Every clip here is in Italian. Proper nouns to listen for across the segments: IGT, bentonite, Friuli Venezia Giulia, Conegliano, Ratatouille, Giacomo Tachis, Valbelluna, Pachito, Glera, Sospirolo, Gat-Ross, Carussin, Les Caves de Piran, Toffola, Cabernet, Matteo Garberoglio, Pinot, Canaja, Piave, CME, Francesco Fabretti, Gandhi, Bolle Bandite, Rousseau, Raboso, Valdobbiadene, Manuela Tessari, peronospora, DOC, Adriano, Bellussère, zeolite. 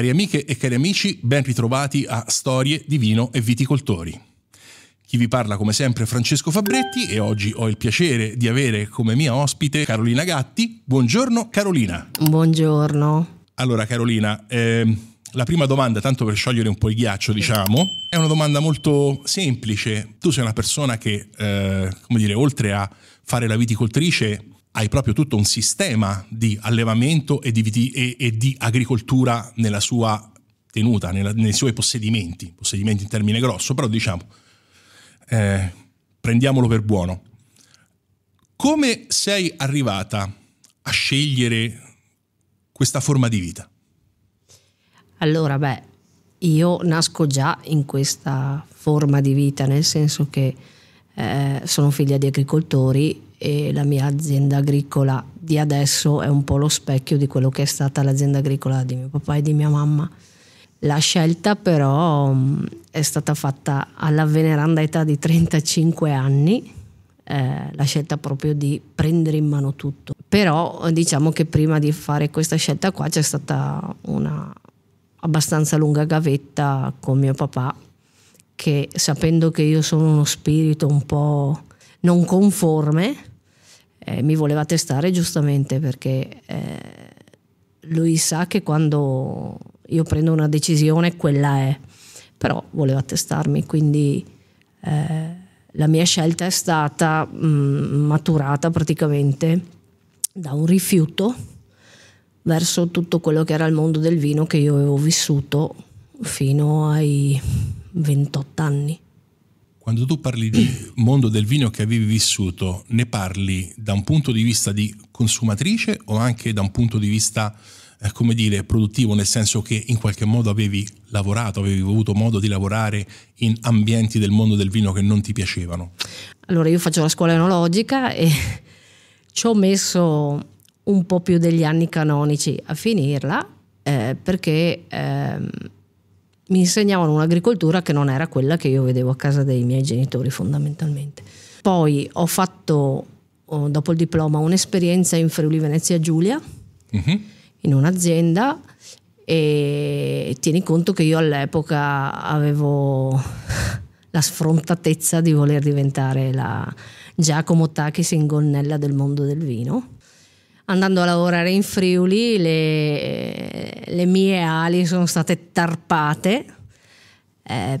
Cari amiche e cari amici, ben ritrovati a Storie di Vino e Viticoltori. Chi vi parla come sempre è Francesco Fabretti e oggi ho il piacere di avere come mia ospite Carolina Gatti. Buongiorno Carolina. Buongiorno. Allora Carolina, la prima domanda, tanto per sciogliere un po' il ghiaccio, diciamo, è una domanda molto semplice. Tu sei una persona che, come dire, oltre a fare la viticoltrice, hai proprio tutto un sistema di allevamento e di agricoltura nella sua tenuta, nei suoi possedimenti in termine grosso, però diciamo, prendiamolo per buono. Come sei arrivata a scegliere questa forma di vita? Allora, beh, io nasco già in questa forma di vita, nel senso che sono figlia di agricoltori e la mia azienda agricola di adesso è un po' lo specchio di quello che è stata l'azienda agricola di mio papà e di mia mamma. La scelta però è stata fatta alla veneranda età di 35 anni, la scelta proprio di prendere in mano tutto. Però diciamo che prima di fare questa scelta qua c'è stata una abbastanza lunga gavetta con mio papà, che sapendo che io sono uno spirito un po' non conforme, mi voleva testare, giustamente, perché lui sa che quando io prendo una decisione quella è, però voleva testarmi, quindi la mia scelta è stata maturata praticamente da un rifiuto verso tutto quello che era il mondo del vino che io avevo vissuto fino ai 28 anni. Quando tu parli di mondo del vino che avevi vissuto, ne parli da un punto di vista di consumatrice o anche da un punto di vista, come dire, produttivo, nel senso che in qualche modo avevi lavorato, avevi avuto modo di lavorare in ambienti del mondo del vino che non ti piacevano? Allora, io faccio la scuola enologica e ci ho messo un po' più degli anni canonici a finirla, perché mi insegnavano un'agricoltura che non era quella che io vedevo a casa dei miei genitori, fondamentalmente. Poi ho fatto, dopo il diploma, un'esperienza in Friuli Venezia Giulia, in un'azienda, e tieni conto che io all'epoca avevo la sfrontatezza di voler diventare la Giacomo Tachis in gonnella del mondo del vino. Andando a lavorare in Friuli, le mie ali sono state tarpate,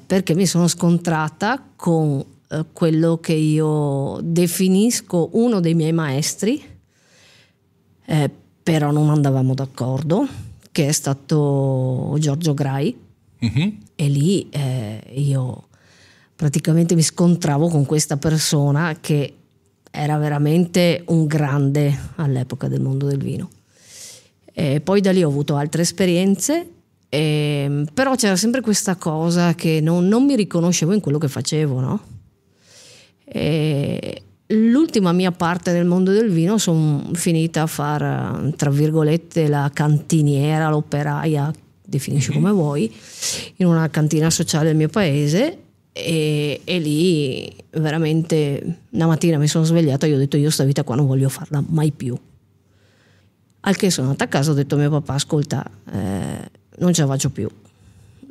perché mi sono scontrata con quello che io definisco uno dei miei maestri, però non andavamo d'accordo, che è stato Giorgio Grai. E lì io praticamente mi scontravo con questa persona che era veramente un grande all'epoca del mondo del vino. E poi da lì ho avuto altre esperienze, però c'era sempre questa cosa che non mi riconoscevo in quello che facevo, no? L'ultima mia parte nel mondo del vino sono finita a far, tra virgolette, la cantiniera, l'operaia, definisci come vuoi, in una cantina sociale del mio paese. E lì veramente una mattina mi sono svegliata e ho detto: io sta vita qua non voglio farla mai più. Al che sono andata a casa, ho detto a mio papà: ascolta, non ce la faccio più,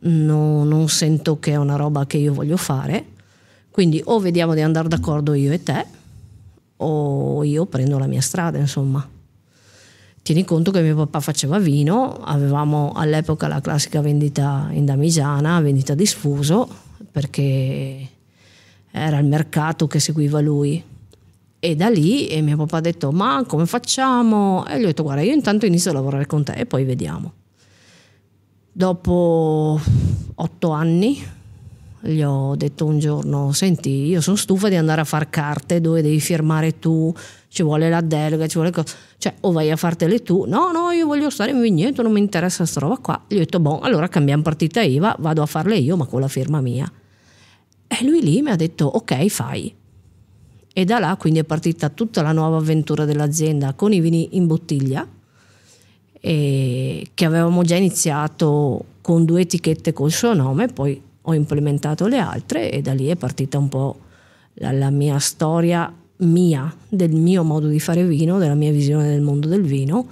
non sento che è una roba che io voglio fare, quindi o vediamo di andare d'accordo io e te o io prendo la mia strada, insomma. Tieni conto che mio papà faceva vino, avevamo all'epoca la classica vendita in damigiana, vendita di sfuso, perché era il mercato che seguiva lui. E da lì mio papà ha detto: ma come facciamo? E gli ho detto: guarda, io intanto inizio a lavorare con te e poi vediamo. Dopo 8 anni gli ho detto un giorno: senti, io sono stufa di andare a far carte dove devi firmare tu, ci vuole la delega, ci vuole cosa, cioè o vai a fartele tu. No, io voglio stare in vigneto, non mi interessa questa roba qua. Gli ho detto: boh, allora cambiamo partita IVA, vado a farle io ma con la firma mia. E lui lì mi ha detto: ok, fai. E da là quindi è partita tutta la nuova avventura dell'azienda con i vini in bottiglia, che avevamo già iniziato con 2 etichette col suo nome, poi ho implementato le altre, e da lì è partita un po' la mia storia del mio modo di fare vino, della mia visione del mondo del vino,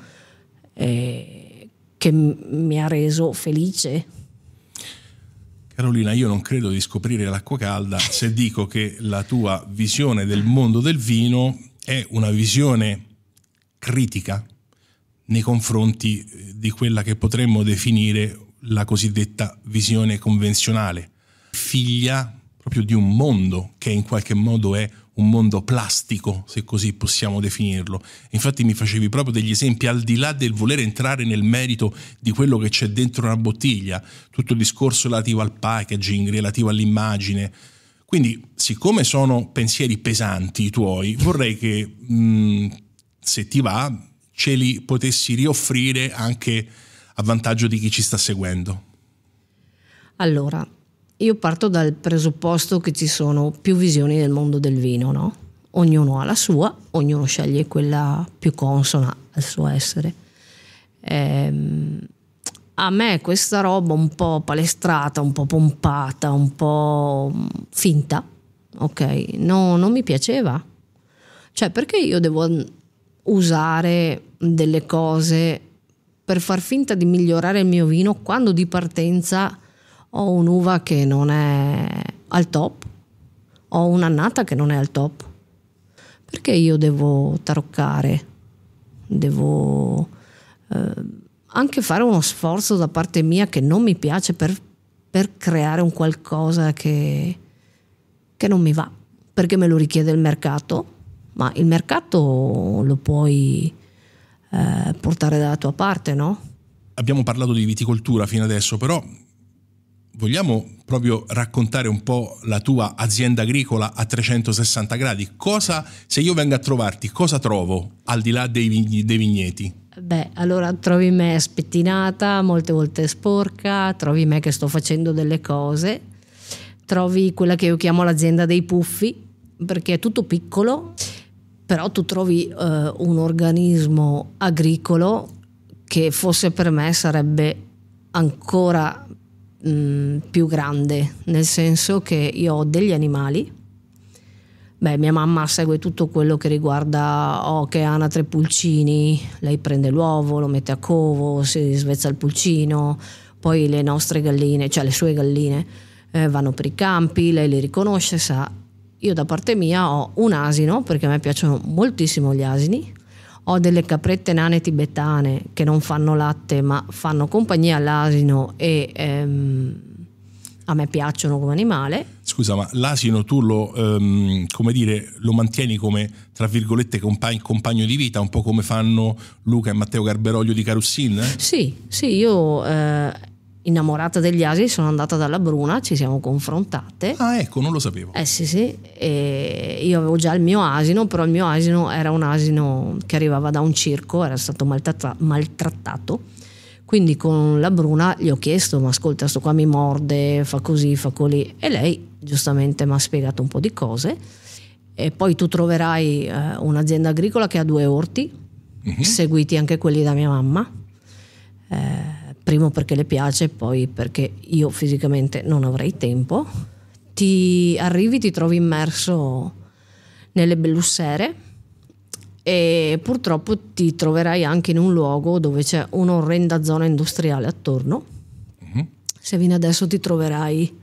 che mi ha reso felice. Carolina, io non credo di scoprire l'acqua calda se dico che la tua visione del mondo del vino è una visione critica nei confronti di quella che potremmo definire la cosiddetta visione convenzionale, figlia proprio di un mondo che in qualche modo è un mondo plastico, se così possiamo definirlo. Infatti mi facevi proprio degli esempi, al di là del voler entrare nel merito di quello che c'è dentro una bottiglia, tutto il discorso relativo al packaging, relativo all'immagine. Quindi, siccome sono pensieri pesanti i tuoi, vorrei che se ti va ce li potessi rioffrire anche a vantaggio di chi ci sta seguendo. Allora, io parto dal presupposto che ci sono più visioni nel mondo del vino, no? Ognuno ha la sua, ognuno sceglie quella più consona al suo essere. A me questa roba un po' palestrata, un po' pompata, un po' finta, ok? No, non mi piaceva. Cioè, perché io devo usare delle cose per far finta di migliorare il mio vino quando di partenza ho un'uva che non è al top, ho un'annata che non è al top? Perché io devo taroccare, devo anche fare uno sforzo da parte mia che non mi piace per creare un qualcosa che non mi va, perché me lo richiede il mercato, ma il mercato lo puoi portare dalla tua parte, no? Abbiamo parlato di viticoltura fino adesso, però vogliamo proprio raccontare un po' la tua azienda agricola a 360 gradi. Cosa, se io vengo a trovarti, cosa trovo al di là dei vigneti? Beh, allora trovi me spettinata, molte volte sporca, trovi me che sto facendo delle cose, trovi quella che io chiamo l'azienda dei puffi, perché è tutto piccolo, però tu trovi un organismo agricolo che forse per me sarebbe ancora più grande, nel senso che io ho degli animali. Beh, mia mamma segue tutto quello che riguarda che anatre, pulcini, lei prende l'uovo, lo mette a covo, si svezza il pulcino, poi le nostre galline, cioè le sue galline vanno per i campi, lei le riconosce, sa. Io da parte mia ho un asino, perché a me piacciono moltissimo gli asini, ho delle caprette nane tibetane che non fanno latte ma fanno compagnia all'asino e a me piacciono come animale. Scusa, ma l'asino tu lo mantieni come, tra virgolette, compagno di vita, un po' come fanno Luca e Matteo Garberoglio di Carussin? Sì, io innamorata degli asini sono andata dalla Bruna, ci siamo confrontate. Ah, ecco, non lo sapevo. Sì, e io avevo già il mio asino, però il mio asino era un asino che arrivava da un circo, era stato maltrattato, quindi con la Bruna gli ho chiesto: ma ascolta, sto qua mi morde, fa così, fa colì, e lei giustamente mi ha spiegato un po' di cose. E poi tu troverai un'azienda agricola che ha due orti, seguiti anche quelli da mia mamma, primo perché le piace, poi perché io fisicamente non avrei tempo. Ti trovi immerso nelle Bellussère e purtroppo ti troverai anche in un luogo dove c'è un'orrenda zona industriale attorno. Se vieni adesso ti troverai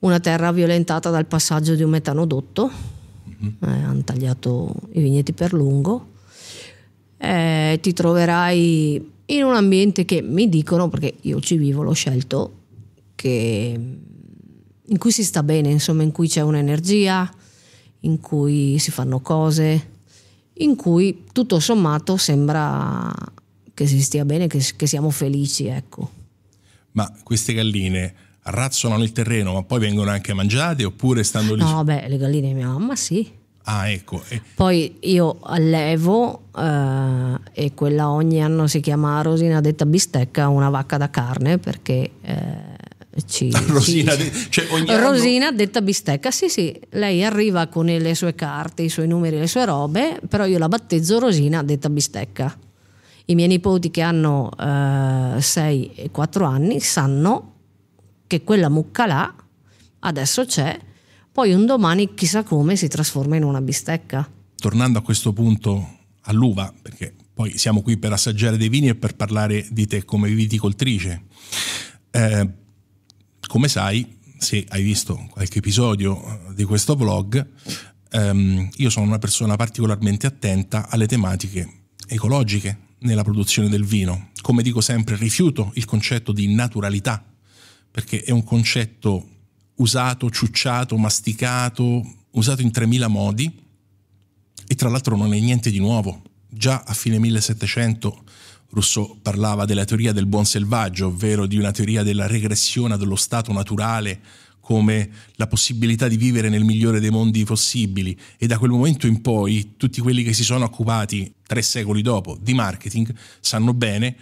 una terra violentata dal passaggio di un metanodotto, hanno tagliato i vigneti per lungo, ti troverai in un ambiente che mi dicono, perché io ci vivo, l'ho scelto, in cui si sta bene, insomma, in cui c'è un'energia, in cui si fanno cose, in cui tutto sommato sembra che si stia bene, che siamo felici, ecco. Ma queste galline razzolano il terreno, ma poi vengono anche mangiate oppure stanno lì? No, beh, le galline di mia mamma sì. Ah, ecco. Poi io allevo e quella ogni anno si chiama Rosina detta bistecca, una vacca da carne, perché Rosina detta bistecca, sì, lei arriva con le sue carte, i suoi numeri, le sue robe, però io la battezzo Rosina detta bistecca. I miei nipoti che hanno 6 e 4 anni sanno che quella mucca là adesso c'è, poi un domani chissà come si trasforma in una bistecca. Tornando a questo punto all'uva, perché Poi siamo qui per assaggiare dei vini e per parlare di te come viticoltrice. Come sai, se hai visto qualche episodio di questo vlog, io sono una persona particolarmente attenta alle tematiche ecologiche nella produzione del vino. Come dico sempre, rifiuto il concetto di naturalità, perché è un concetto usato, ciucciato, masticato, usato in 3000 modi, e tra l'altro non è niente di nuovo. Già a fine 1700 Rousseau parlava della teoria del buon selvaggio, ovvero di una teoria della regressione dello stato naturale come la possibilità di vivere nel migliore dei mondi possibili, e da quel momento in poi tutti quelli che si sono occupati 3 secoli dopo di marketing sanno bene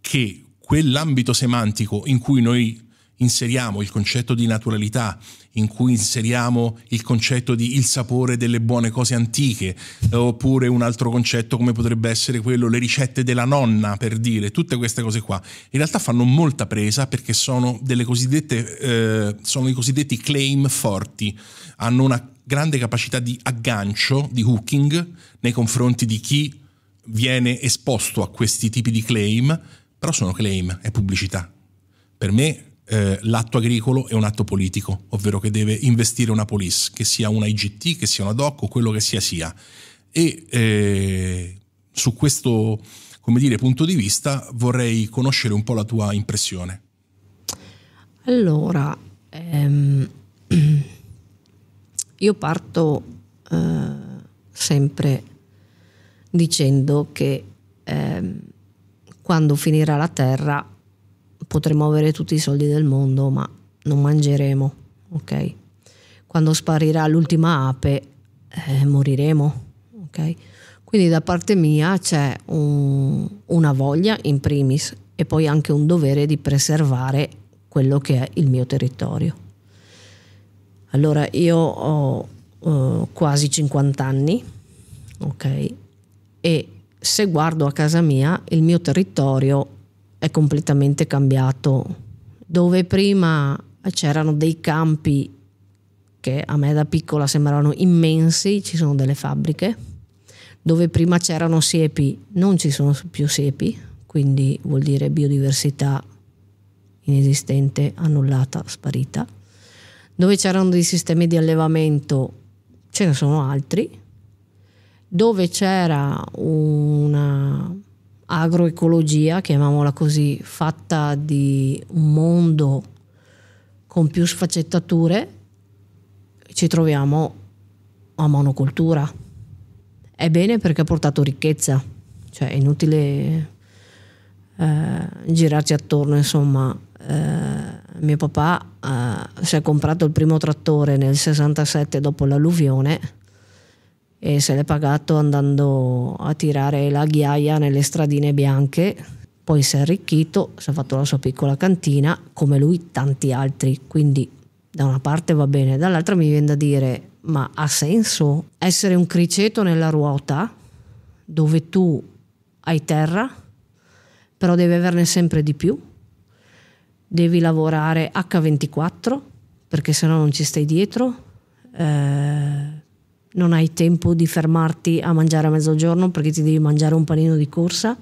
che quell'ambito semantico in cui noi inseriamo il concetto di naturalità, in cui inseriamo il concetto di il sapore delle buone cose antiche, oppure un altro concetto come potrebbe essere quello, le ricette della nonna, per dire, tutte queste cose qua, in realtà fanno molta presa, perché sono delle cosiddette, sono i cosiddetti claim forti, hanno una grande capacità di aggancio, di hooking, nei confronti di chi viene esposto a questi tipi di claim, però sono claim, è pubblicità. Per me l'atto agricolo è un atto politico, ovvero che deve investire una police, che sia una IGT, che sia una DOC o quello che sia. E su questo, come dire, punto di vista vorrei conoscere un po' la tua impressione. Allora, io parto sempre dicendo che quando finirà la terra potremmo avere tutti i soldi del mondo, ma non mangeremo, ok? Quando sparirà l'ultima ape, moriremo, ok? Quindi da parte mia c'è una voglia in primis, e poi anche un dovere di preservare quello che è il mio territorio. Allora, io ho quasi 50 anni, ok? E se guardo a casa mia, il mio territorio è completamente cambiato. Dove prima c'erano dei campi che a me da piccola sembravano immensi, ci sono delle fabbriche. Dove prima c'erano siepi, non ci sono più siepi, quindi vuol dire biodiversità inesistente, annullata, sparita. Dove c'erano dei sistemi di allevamento, ce ne sono altri. Dove c'era una agroecologia, chiamiamola così, fatta di un mondo con più sfaccettature, ci troviamo a monocoltura. È bene perché ha portato ricchezza, cioè è inutile girarci attorno, insomma. Mio papà si è comprato il primo trattore nel 67 dopo l'alluvione, e se l'è pagato andando a tirare la ghiaia nelle stradine bianche. Poi si è arricchito, si è fatto la sua piccola cantina, come lui tanti altri. Quindi da una parte va bene, dall'altra mi viene da dire: ma ha senso essere un criceto nella ruota, dove tu hai terra però devi averne sempre di più, devi lavorare H24 perché sennò non ci stai dietro, non hai tempo di fermarti a mangiare a mezzogiorno perché ti devi mangiare un panino di corsa.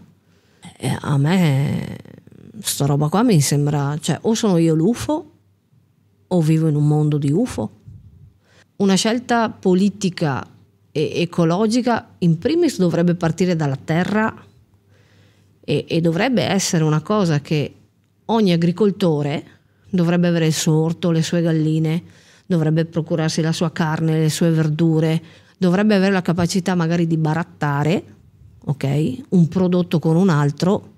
A me sta roba qua mi sembra, cioè, o sono io l'UFO o vivo in un mondo di UFO. Una scelta politica e ecologica in primis dovrebbe partire dalla terra, e dovrebbe essere una cosa che ogni agricoltore dovrebbe avere: il suo orto, le sue galline, dovrebbe procurarsi la sua carne, le sue verdure, dovrebbe avere la capacità magari di barattare, ok, un prodotto con un altro,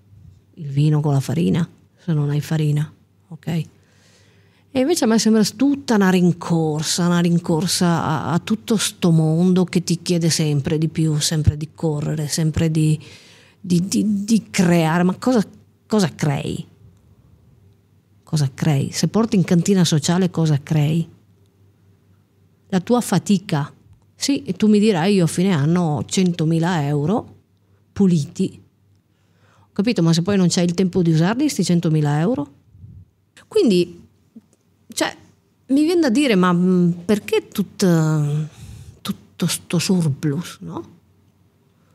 il vino con la farina, se non hai farina, ok. E invece a me sembra tutta una rincorsa a tutto sto mondo che ti chiede sempre di più, sempre di correre, sempre di creare. Ma cosa crei? Cosa crei? Se porti in cantina sociale, cosa crei? La tua fatica, sì, e tu mi dirai: io a fine anno ho 100.000 euro puliti. Ho capito, ma se poi non c'è il tempo di usarli, sti 100.000 euro? Quindi, cioè, mi viene da dire: ma perché tutto sto surplus, no?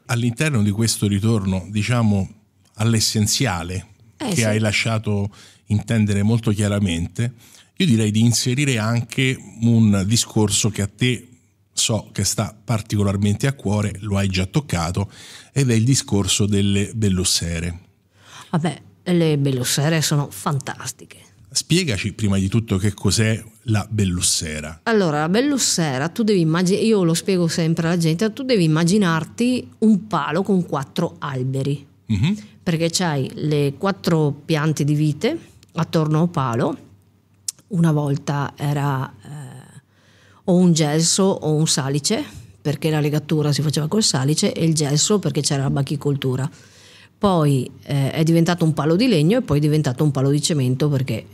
all'interno di questo ritorno, diciamo, all'essenziale, che sì, hai lasciato intendere molto chiaramente, io direi di inserire anche un discorso che a te so che sta particolarmente a cuore, lo hai già toccato, ed è il discorso delle Bellussère. Vabbè, le Bellussère sono fantastiche. Spiegaci prima di tutto che cos'è la Bellussère. Allora, la Bellussère, tu devi immaginare, io lo spiego sempre alla gente, tu devi immaginarti un palo con 4 alberi, perché c'hai le 4 piante di vite attorno al palo. Una volta era o un gelso o un salice, perché la legatura si faceva col salice, e il gelso perché c'era la bachicoltura. Poi è diventato un palo di legno e poi è diventato un palo di cemento, perché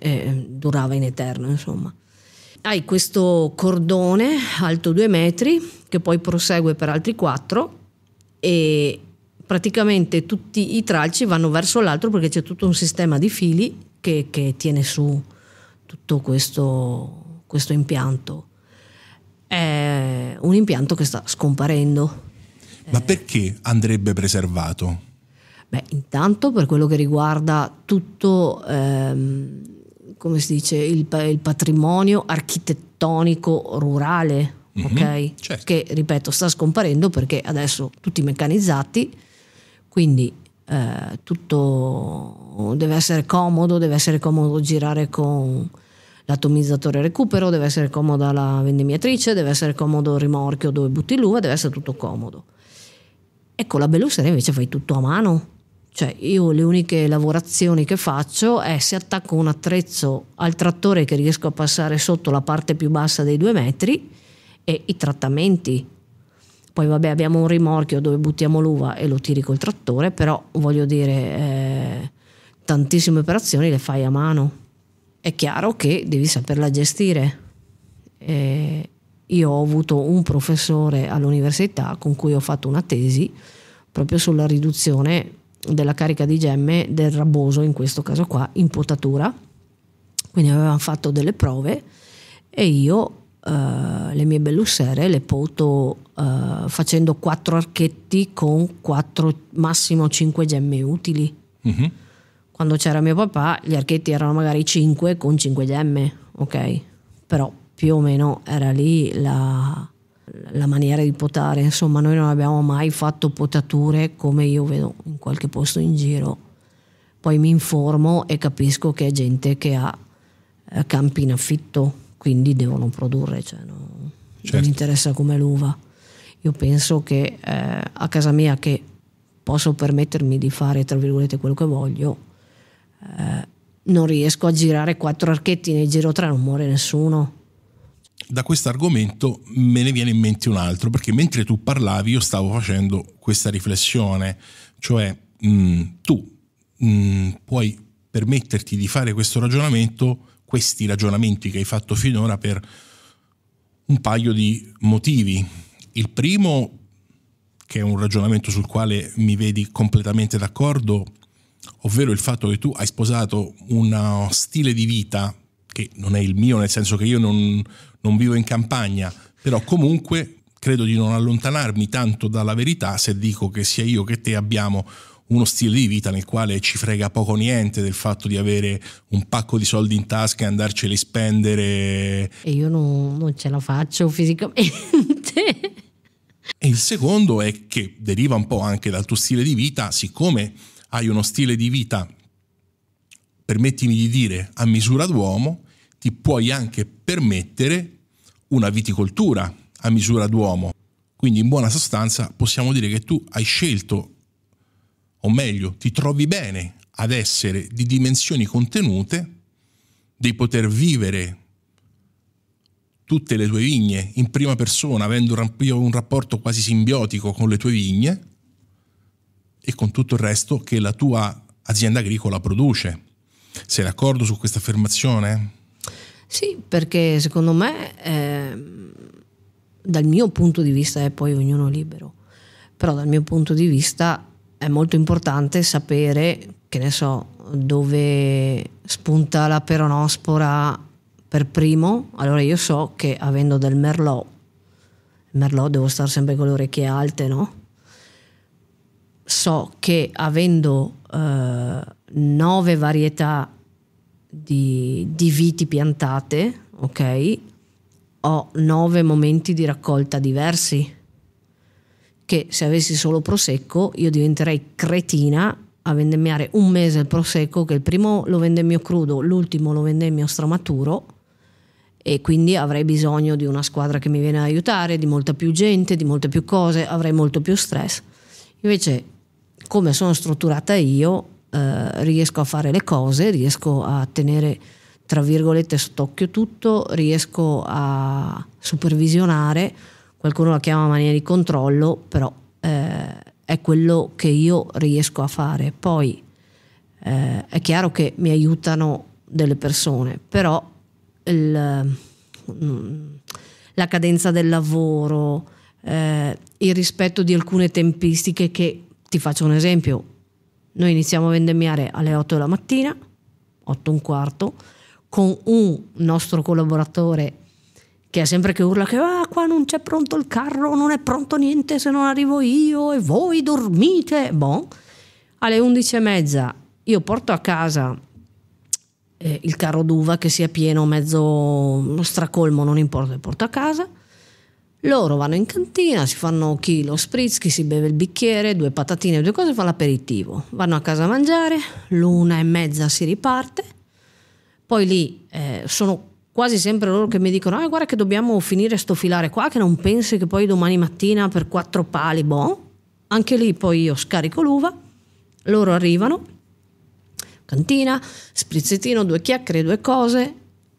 durava in eterno, insomma. Hai questo cordone alto 2 metri che poi prosegue per altri 4, e praticamente tutti i tralci vanno verso l'altro, perché c'è tutto un sistema di fili che tiene su tutto questo impianto. È un impianto che sta scomparendo. Ma perché andrebbe preservato? Beh, intanto per quello che riguarda tutto, come si dice, il patrimonio architettonico rurale, ok? Certo. Che, ripeto, sta scomparendo perché adesso tutti meccanizzati, quindi tutto deve essere comodo girare con l'atomizzatore recupero, deve essere comoda la vendemmiatrice, deve essere comodo il rimorchio dove butti l'uva, deve essere tutto comodo. Ecco, la Bellussère invece fai tutto a mano. Cioè, io le uniche lavorazioni che faccio è se attacco un attrezzo al trattore che riesco a passare sotto la parte più bassa dei 2 metri, e i trattamenti. Poi vabbè, abbiamo un rimorchio dove buttiamo l'uva e lo tiri col trattore, però voglio dire, tantissime operazioni le fai a mano. È chiaro che devi saperla gestire. Io ho avuto un professore all'università con cui ho fatto una tesi proprio sulla riduzione della carica di gemme del Raboso, in questo caso qua in potatura. Quindi avevamo fatto delle prove e io le mie Bellussère le poto facendo 4 archetti con 4 massimo 5 gemme utili. Quando c'era mio papà gli archetti erano magari 5 con 5 gemme, ok? Però più o meno era lì la maniera di potare. Insomma, noi non abbiamo mai fatto potature come io vedo in qualche posto in giro. Poi mi informo e capisco che è gente che ha campi in affitto, quindi devono produrre, cioè no, certo, non interessa come l'uva. Io penso che a casa mia, che posso permettermi di fare tra virgolette quello che voglio, non riesco a girare 4 archetti, nel giro 3 non muore nessuno. Da questo argomento me ne viene in mente un altro, perché mentre tu parlavi io stavo facendo questa riflessione, cioè tu puoi permetterti di fare questo ragionamento, questi ragionamenti che hai fatto finora, per un paio di motivi. Il primo, che è un ragionamento sul quale mi vedi completamente d'accordo, ovvero il fatto che tu hai sposato uno stile di vita che non è il mio, nel senso che io non vivo in campagna, però comunque credo di non allontanarmi tanto dalla verità se dico che sia io che te abbiamo uno stile di vita nel quale ci frega poco niente del fatto di avere un pacco di soldi in tasca e andarceli a spendere. E io non ce la faccio fisicamente. E il secondo è che deriva un po' anche dal tuo stile di vita, siccome hai uno stile di vita, permettimi di dire, a misura d'uomo, ti puoi anche permettere una viticoltura a misura d'uomo. Quindi in buona sostanza possiamo dire che tu hai scelto, o meglio, ti trovi bene ad essere di dimensioni contenute, di poter vivere tutte le tue vigne in prima persona, avendo un rapporto quasi simbiotico con le tue vigne e con tutto il resto che la tua azienda agricola produce. Sei d'accordo su questa affermazione? Sì, perché secondo me, dal mio punto di vista, è poi ognuno libero, però dal mio punto di vista è molto importante sapere, che ne so, dove spunta la peronospora per primo. Allora io so che avendo del Merlot, devo stare sempre con le orecchie alte, no? so che avendo 9 varietà di viti piantate, ok, ho 9 momenti di raccolta diversi, che se avessi solo Prosecco io diventerei cretina a vendemmiare un mese il Prosecco, che il primo lo vendemmio crudo, l'ultimo lo vendemmio stramaturo, e quindi avrei bisogno di una squadra che mi viene ad aiutare, di molta più gente, di molte più cose, avrei molto più stress. Invece, come sono strutturata io, riesco a fare le cose, riesco a tenere tra virgolette sott'occhio tutto, riesco a supervisionare, qualcuno la chiama mania di controllo, però è quello che io riesco a fare. Poi è chiaro che mi aiutano delle persone, però la cadenza del lavoro, il rispetto di alcune tempistiche, che ti faccio un esempio: noi iniziamo a vendemmiare alle 8 della mattina, 8 e un quarto, con un nostro collaboratore che è sempre che urla che qua non c'è pronto il carro, non è pronto niente se non arrivo io e voi dormite. Bon. Alle 11:30 io porto a casa il carro d'uva, che sia pieno, mezzo, stracolmo, non importa, lo porto a casa. Loro vanno in cantina, si fanno chi lo spritz, chi si beve il bicchiere, 2 patatine, 2 cose, fa l'aperitivo. Vanno a casa a mangiare, l'1:30 si riparte. Poi lì sono quasi sempre loro che mi dicono: ah, guarda che dobbiamo finire sto filare qua, che non pensi che poi domani mattina per 4 pali, boh. Anche lì poi io scarico l'uva, loro arrivano, cantina, sprizzettino, 2 chiacchiere, 2 cose,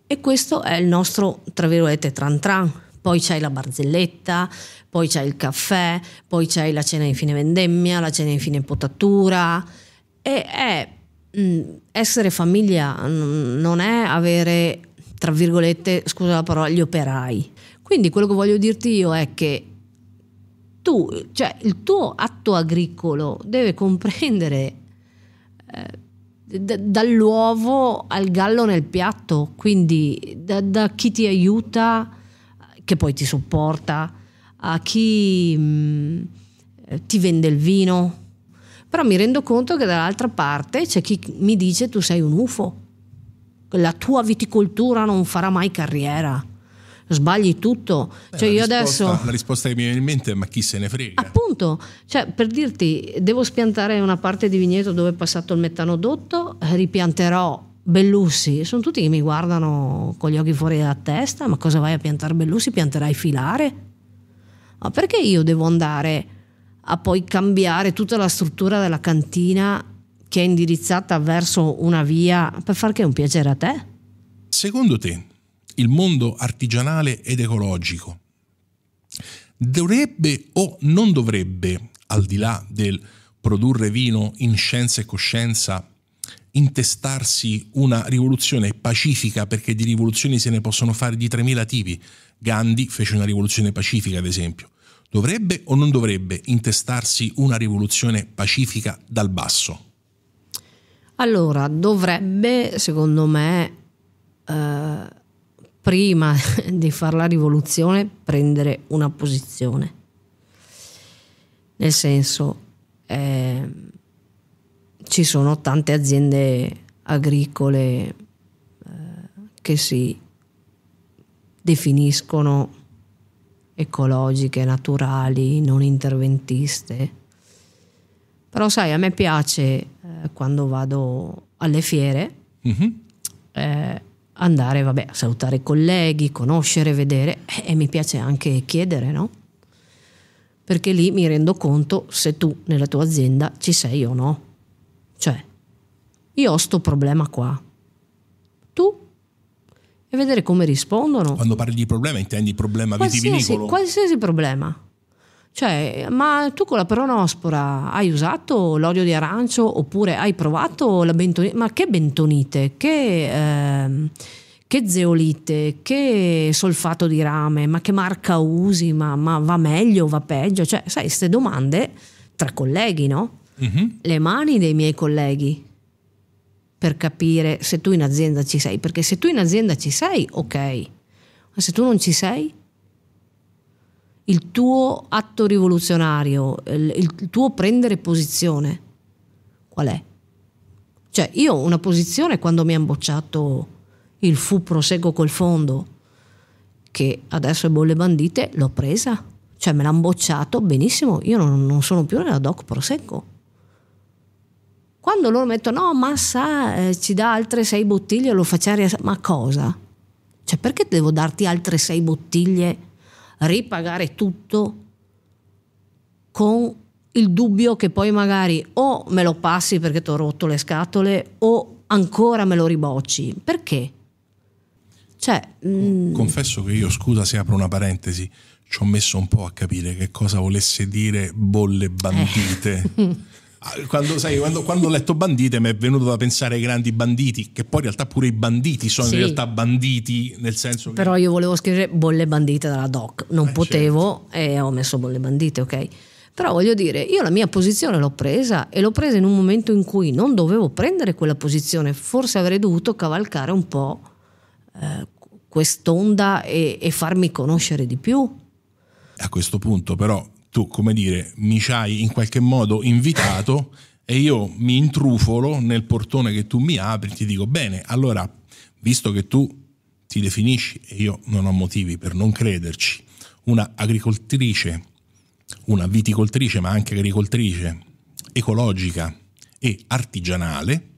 e questo è il nostro, tra virgolette, tran tran. Poi c'è la barzelletta, poi c'è il caffè, poi c'è la cena in fine vendemmia, la cena in fine potatura, e essere famiglia non è avere, tra virgolette, scusa la parola, gli operai. Quindi quello che voglio dirti io è che tu, cioè il tuo atto agricolo deve comprendere dall'uovo al gallo nel piatto, quindi da chi ti aiuta, che poi ti supporta, a chi ti vende il vino. Però mi rendo conto che dall'altra parte c'è chi mi dice: tu sei un UFO, la tua viticoltura non farà mai carriera, sbagli tutto. Cioè io adesso la risposta che mi viene in mente è: ma chi se ne frega? Appunto, cioè, per dirti, devo spiantare una parte di vigneto dove è passato il metanodotto, ripianterò Bellussi. Sono tutti che mi guardano con gli occhi fuori dalla testa: ma cosa vai a piantare Bellussi? Pianterai filare? Ma perché io devo andare a poi cambiare tutta la struttura della cantina, che è indirizzata verso una via, per far che è un piacere a te? Secondo te il mondo artigianale ed ecologico dovrebbe o non dovrebbe, al di là del produrre vino in scienza e coscienza, intestarsi una rivoluzione pacifica? Perché di rivoluzioni se ne possono fare di 3000 tipi. Gandhi fece una rivoluzione pacifica, ad esempio. Dovrebbe o non dovrebbe intestarsi una rivoluzione pacifica dal basso? Allora, dovrebbe, secondo me, prima di fare la rivoluzione prendere una posizione, nel senso, ci sono tante aziende agricole che si definiscono ecologiche, naturali, non interventiste, però sai, a me piace quando vado alle fiere andare, vabbè, a salutare i colleghi, conoscere, vedere, e mi piace anche chiedere, no? Perché lì mi rendo conto se tu nella tua azienda ci sei o no. Cioè, io ho sto problema qua, tu? E vedere come rispondono. Quando parli di problema intendi problema vitivinicolo? Qualsiasi problema. Cioè, ma tu con la peronospora hai usato l'olio di arancio, oppure hai provato la bentonite? Ma che bentonite, che zeolite, che solfato di rame, ma che marca usi, ma va meglio o va peggio? Cioè, sai, queste domande tra colleghi, no? Le mani dei miei colleghi, per capire se tu in azienda ci sei. Perché se tu in azienda ci sei, ok, ma se tu non ci sei, il tuo atto rivoluzionario, il tuo prendere posizione, qual è? Cioè, io una posizione quando mi hanno bocciato il Prosecco col fondo, che adesso è Bolle Bandite, l'ho presa. Cioè, me l'hanno bocciato, benissimo, io non sono più nella DOC Prosecco. Quando loro mettono, no, Massa ci dà altre 6 bottiglie, lo facciamo, ma cosa? Cioè, perché devo darti altre 6 bottiglie, ripagare tutto, con il dubbio che poi magari o me lo passi perché ti ho rotto le scatole, o ancora me lo ribocci? Perché? Cioè, confesso che io, scusa se apro una parentesi, ci ho messo un po' a capire che cosa volesse dire Bolle Bandite. Quando ho letto bandite mi è venuto da pensare ai grandi banditi, che poi in realtà pure i banditi sono, sì, in realtà banditi, nel senso che... Però io volevo scrivere Bolle Bandite dalla DOC, non potevo, certo, e ho messo Bolle Bandite, ok? Però voglio dire, io la mia posizione l'ho presa, e l'ho presa in un momento in cui non dovevo prendere quella posizione. Forse avrei dovuto cavalcare un po' quest'onda e farmi conoscere di più. A questo punto però tu, come dire, mi ci hai in qualche modo invitato e io mi intrufolo nel portone che tu mi apri, ti dico bene, allora, visto che tu ti definisci, e io non ho motivi per non crederci, una agricoltrice, una viticoltrice, ma anche agricoltrice ecologica e artigianale,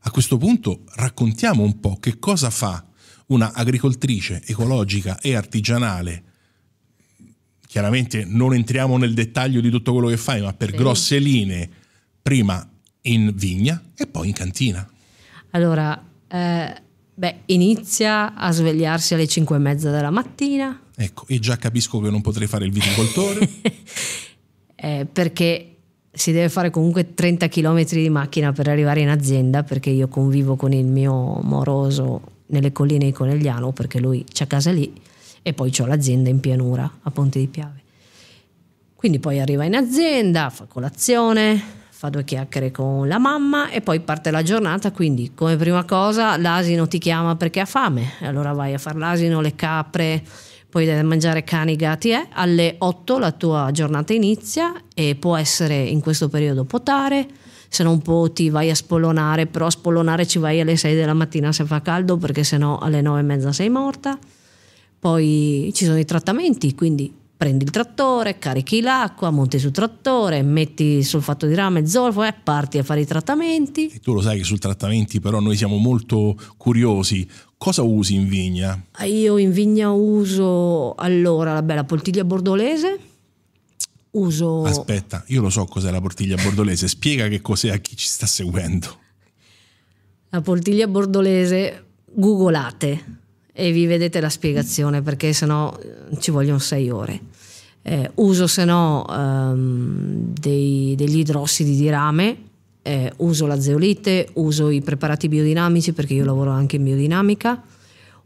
a questo punto raccontiamo un po' che cosa fa una agricoltrice ecologica e artigianale. Chiaramente non entriamo nel dettaglio di tutto quello che fai, ma per, sì, grosse linee, prima in vigna e poi in cantina. Allora, inizia a svegliarsi alle 5:30 della mattina. Ecco, e già capisco che non potrei fare il viticoltore. Perché si deve fare comunque 30 km di macchina per arrivare in azienda, perché io convivo con il mio moroso nelle colline di Conegliano, perché lui c'ha casa lì e poi c'ho l'azienda in pianura a Ponte di Piave. Quindi poi arriva in azienda, fa colazione, fa 2 chiacchiere con la mamma e poi parte la giornata. Quindi come prima cosa l'asino ti chiama perché ha fame, allora vai a far l'asino, le capre, poi devi mangiare cani, gatti, alle 8 la tua giornata inizia, e può essere in questo periodo potare, se non poti vai a spolonare, però a spolonare ci vai alle 6 della mattina se fa caldo, perché sennò alle 9:30 sei morta. Poi ci sono i trattamenti, quindi prendi il trattore, carichi l'acqua, monti sul trattore, metti solfato di rame, zolfo, e parti a fare i trattamenti. E tu lo sai che sui trattamenti però noi siamo molto curiosi. Cosa usi in vigna? Io in vigna uso, allora, la bella poltiglia bordolese. Uso... Aspetta, io lo so cos'è la poltiglia bordolese, spiega che cos'è a chi ci sta seguendo. La poltiglia bordolese, googolate e vi vedete la spiegazione, perché sennò ci vogliono 6 ore. Uso sennò degli idrossidi di rame, uso la zeolite, uso i preparati biodinamici, perché io lavoro anche in biodinamica,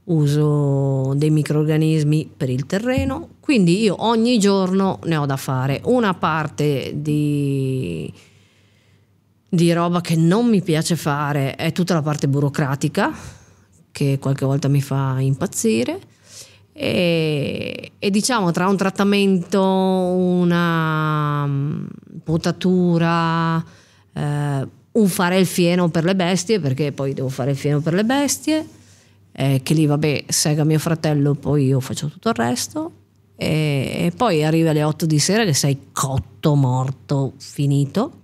uso dei microrganismi per il terreno. Quindi io ogni giorno ne ho da fare una parte di roba che non mi piace fare, è tutta la parte burocratica che qualche volta mi fa impazzire, e diciamo tra un trattamento, una potatura, un fare il fieno per le bestie, perché poi devo fare il fieno per le bestie, che lì vabbè sega mio fratello, poi io faccio tutto il resto, e poi arrivi alle 8 di sera che sei cotto, morto, finito.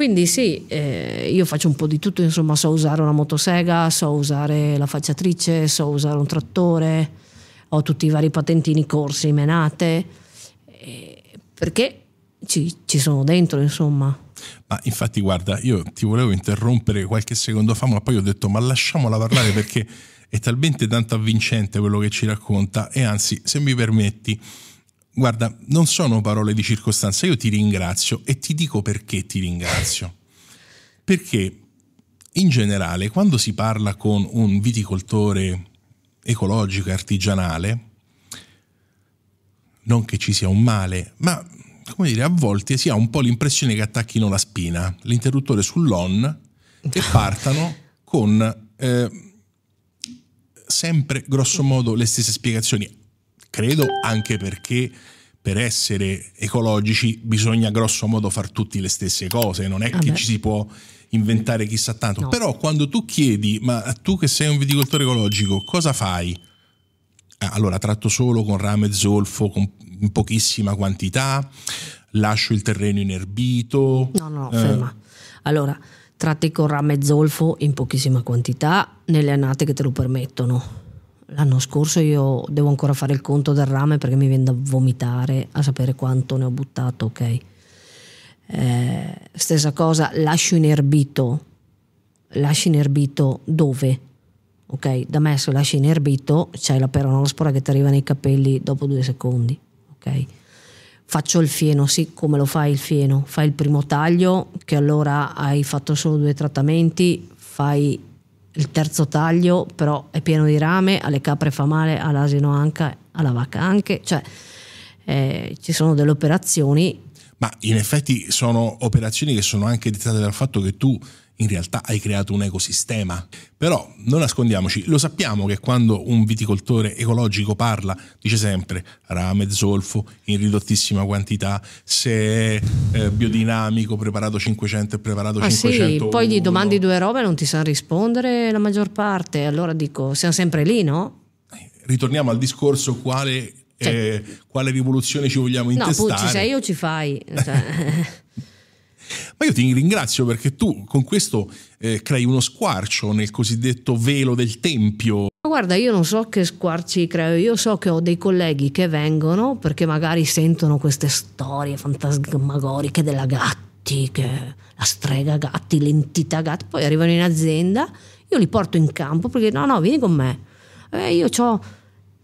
Quindi sì, io faccio un po' di tutto, insomma, so usare una motosega, so usare la facciatrice, so usare un trattore, ho tutti i vari patentini, corsi, menate, perché ci sono dentro, insomma. Ma infatti guarda, io ti volevo interrompere qualche secondo fa, ma poi ho detto ma lasciamola parlare perché è talmente tanto avvincente quello che ci racconta, e anzi, se mi permetti... Guarda, non sono parole di circostanza, io ti ringrazio e ti dico perché ti ringrazio. Perché in generale quando si parla con un viticoltore ecologico e artigianale, non che ci sia un male, ma come dire, a volte si ha un po' l'impressione che attacchino la spina, l'interruttore sull'on, e partano con sempre grosso modo le stesse spiegazioni. Credo anche perché per essere ecologici bisogna grosso modo far tutte le stesse cose, non è che ci si può inventare chissà tanto, no. Però quando tu chiedi, ma tu che sei un viticoltore ecologico cosa fai? Allora tratto solo con rame e zolfo, con in pochissima quantità, lascio il terreno inerbito. No, ferma. Allora, tratti con rame e zolfo in pochissima quantità nelle annate che te lo permettono. L'anno scorso io devo ancora fare il conto del rame perché mi viene da vomitare a sapere quanto ne ho buttato, ok? Stessa cosa, lascio inerbito dove? Ok, da me se lasci inerbito c'è la peronospora che ti arriva nei capelli dopo 2 secondi, ok? Faccio il fieno, sì, come lo fai il fieno? Fai il primo taglio, che allora hai fatto solo 2 trattamenti, fai il terzo taglio, però è pieno di rame, alle capre fa male, all'asino anche, alla vacca anche, cioè ci sono delle operazioni. Ma in effetti sono operazioni che sono anche dettate dal fatto che tu in realtà hai creato un ecosistema. Però non nascondiamoci, lo sappiamo che quando un viticoltore ecologico parla dice sempre rame, zolfo in ridottissima quantità, se è biodinamico, preparato 500 e preparato 500. Sì, poi gli domandi 2 robe e non ti sa rispondere la maggior parte. Allora dico, siamo sempre lì, no? Ritorniamo al discorso quale rivoluzione ci vogliamo intestare. No, ci sei o ci fai? Ma io ti ringrazio perché tu con questo crei uno squarcio nel cosiddetto velo del tempio. Ma guarda, io non so che squarci creo, io so che ho dei colleghi che vengono perché magari sentono queste storie fantasmagoriche della Gatti, che la strega Gatti, l'entità Gatti, poi arrivano in azienda, io li porto in campo perché no, vieni con me, io c'ho...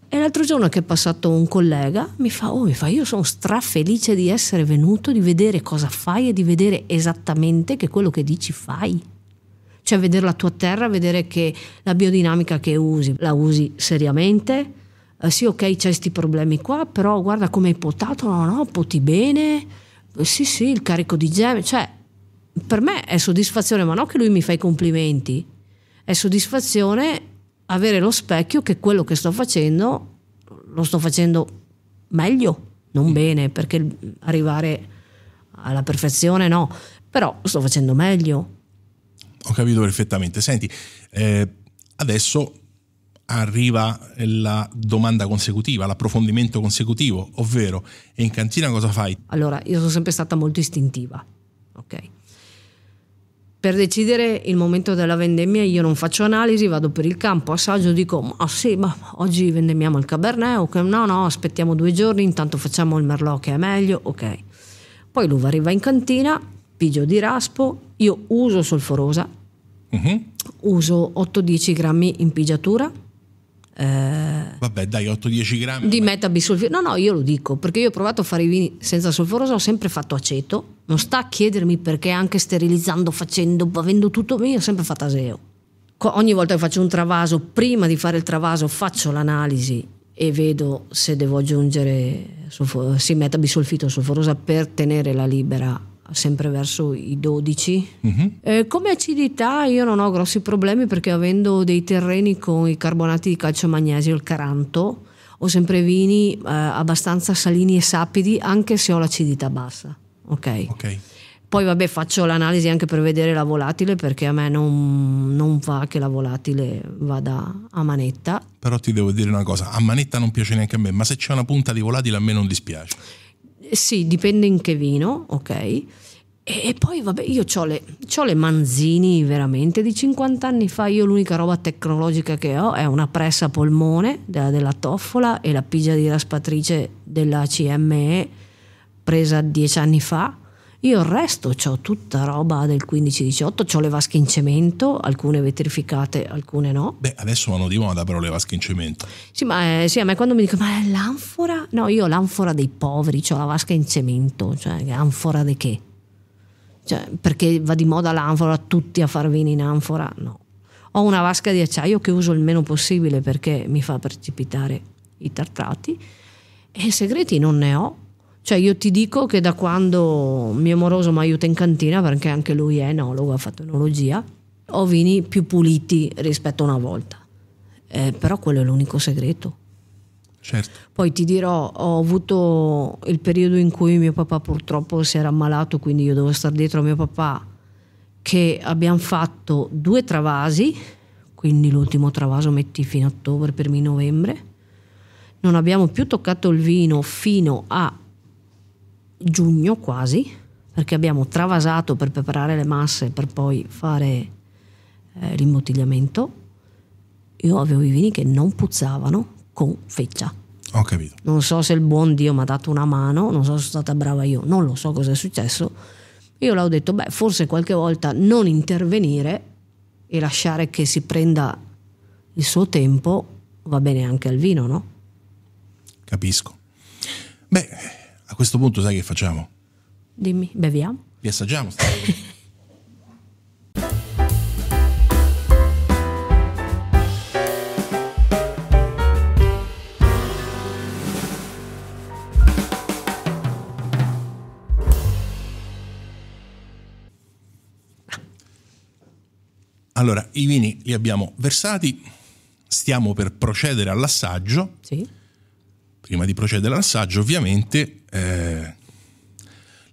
E l'altro giorno che è passato un collega mi fa, io sono strafelice di essere venuto, di vedere cosa fai e di vedere esattamente che quello che dici fai. Cioè vedere la tua terra, vedere che la biodinamica che usi, la usi seriamente. Sì, ok, c'è sti problemi qua, però guarda come hai potato, no, poti bene. Sì, il carico di gemme. Cioè, per me è soddisfazione, ma non che lui mi fa i complimenti. È soddisfazione... avere lo specchio che quello che sto facendo lo sto facendo meglio, non bene, perché arrivare alla perfezione no, però sto facendo meglio. Ho capito perfettamente. Senti, adesso arriva la domanda consecutiva, l'approfondimento consecutivo, ovvero in cantina cosa fai? Allora, io sono sempre stata molto istintiva, ok? Per decidere il momento della vendemmia io non faccio analisi, vado per il campo, assaggio, dico ma sì, ma oggi vendemmiamo il Cabernet, okay, no, aspettiamo 2 giorni, intanto facciamo il Merlot che è meglio, ok. Poi l'uva arriva in cantina, pigio di raspo, io uso solforosa, uso 8-10 grammi in pigiatura. Vabbè dai, 8-10 grammi di metabisolfito, no, io lo dico perché io ho provato a fare i vini senza solforosa, ho sempre fatto aceto, non sta a chiedermi perché, anche sterilizzando, facendo, avendo tutto, io ho sempre fatto aseo. Ogni volta che faccio un travaso, prima di fare il travaso faccio l'analisi e vedo se devo aggiungere metabisolfito o solforosa per tenere la libera sempre verso i 12. Come acidità io non ho grossi problemi perché avendo dei terreni con i carbonati di calcio e magnesio, il caranto, ho sempre vini abbastanza salini e sapidi anche se ho l'acidità bassa, ok. Poi vabbè, faccio l'analisi anche per vedere la volatile, perché a me non va che la volatile vada a manetta. Però ti devo dire una cosa, a manetta non piace neanche a me, ma se c'è una punta di volatile a me non dispiace. Sì, dipende in che vino, ok. E poi vabbè, io c'ho le Manzini veramente di 50 anni fa. Io l'unica roba tecnologica che ho è una pressa a polmone della Toffola e la pigia di raspatrice della CME presa 10 anni fa. Io il resto c'ho tutta roba del 15-18, c'ho le vasche in cemento, alcune vetrificate, alcune no. Beh, adesso vanno di moda però le vasche in cemento. Sì, ma a me quando mi dicono ma è l'anfora? No, io ho l'anfora dei poveri, c'ho la vasca in cemento, cioè anfora di che? Cioè, perché va di moda l'anfora, tutti a far vino in anfora? No. Ho una vasca di acciaio che uso il meno possibile perché mi fa precipitare i tartrati e segreti non ne ho. Cioè io ti dico che da quando mio moroso mi aiuta in cantina, perché anche lui è enologo, ha fatto enologia, ho vini più puliti rispetto a una volta. Però quello è l'unico segreto. Certo. Poi ti dirò, ho avuto il periodo in cui mio papà purtroppo si era ammalato, quindi io devo stare dietro a mio papà, che abbiamo fatto 2 travasi, quindi l'ultimo travaso metti fino a ottobre, per me novembre. Non abbiamo più toccato il vino fino a giugno quasi, perché abbiamo travasato per preparare le masse per poi fare l'imbottigliamento. Io avevo i vini che non puzzavano con feccia. Ho capito. Non so se il buon Dio mi ha dato una mano, non so se sono stata brava io, non lo so cosa è successo. Io l'ho detto, beh, forse qualche volta non intervenire e lasciare che si prenda il suo tempo va bene anche al vino, no? Capisco. Beh, a questo punto sai che facciamo? Dimmi, beviamo? Vi assaggiamo. Allora, i vini li abbiamo versati, stiamo per procedere all'assaggio. Sì. Prima di procedere all'assaggio, ovviamente,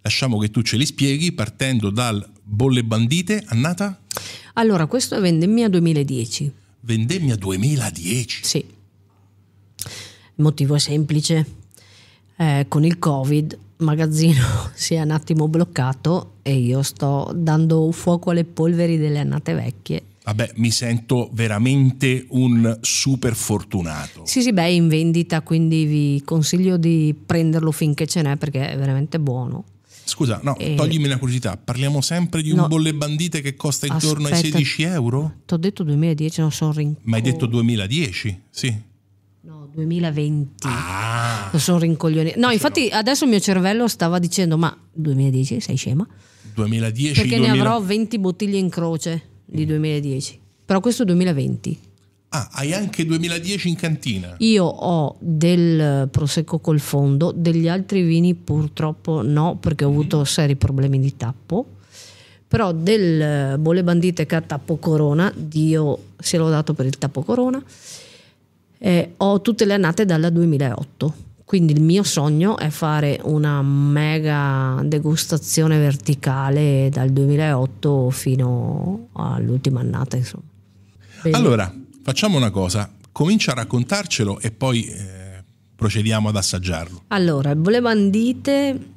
lasciamo che tu ce li spieghi partendo dal Bolle Bandite, annata? Allora, questo è vendemmia 2010. Vendemmia 2010? Sì. Il motivo è semplice. Con il Covid il magazzino si è un attimo bloccato e io sto dando fuoco alle polveri delle annate vecchie. Vabbè, mi sento veramente un super fortunato. Sì, sì, beh, è in vendita, quindi vi consiglio di prenderlo finché ce n'è, perché è veramente buono. Scusa, no, toglimi una curiosità, parliamo sempre di un Bolle Bandite che costa intorno ai 16 euro? T'ho detto 2010, non sono rincorso. Ma hai detto 2010, sì. No, 2020. Ah, sono rincoglioni. No, infatti adesso il mio cervello stava dicendo, ma 2010 sei scema? 2010, perché ne avrò 20 bottiglie in croce di 2010. Però questo 2020. Ah, hai anche 2010 in cantina? Io ho del Prosecco col fondo, degli altri vini purtroppo no, perché ho avuto seri problemi di tappo. Però del Bolle Bandite che ha tappo corona, Dio se l'ho dato per il tappo corona. Ho tutte le annate dalla 2008, quindi il mio sogno è fare una mega degustazione verticale dal 2008 fino all'ultima annata, insomma. Bene. Allora, facciamo una cosa, comincia a raccontarcelo e poi procediamo ad assaggiarlo. Allora, il Bolle Bandite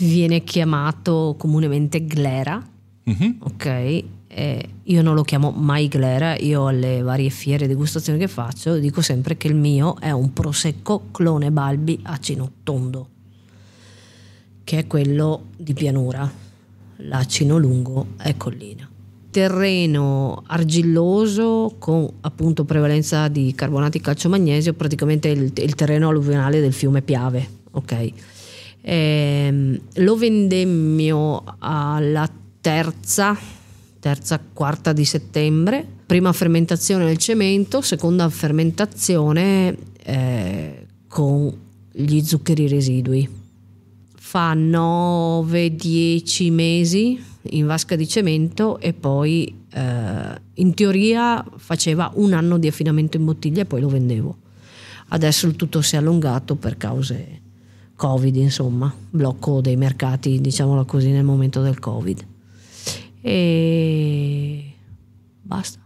viene chiamato comunemente Glera, ok? Io non lo chiamo mai Glera, io alle varie fiere e degustazioni che faccio dico sempre che il mio è un Prosecco clone Balbi acino tondo, che è quello di pianura, l'acino lungo è collina, terreno argilloso con appunto prevalenza di carbonati calcio-magnesio, praticamente il terreno alluvionale del fiume Piave, ok? Lo vendemmio alla terza quarta di settembre, prima fermentazione nel cemento, seconda fermentazione con gli zuccheri residui. Fa 9-10 mesi in vasca di cemento e poi in teoria faceva 1 anno di affinamento in bottiglia e poi lo vendevo. Adesso il tutto si è allungato per cause Covid, insomma, blocco dei mercati, diciamola così, nel momento del Covid. E basta.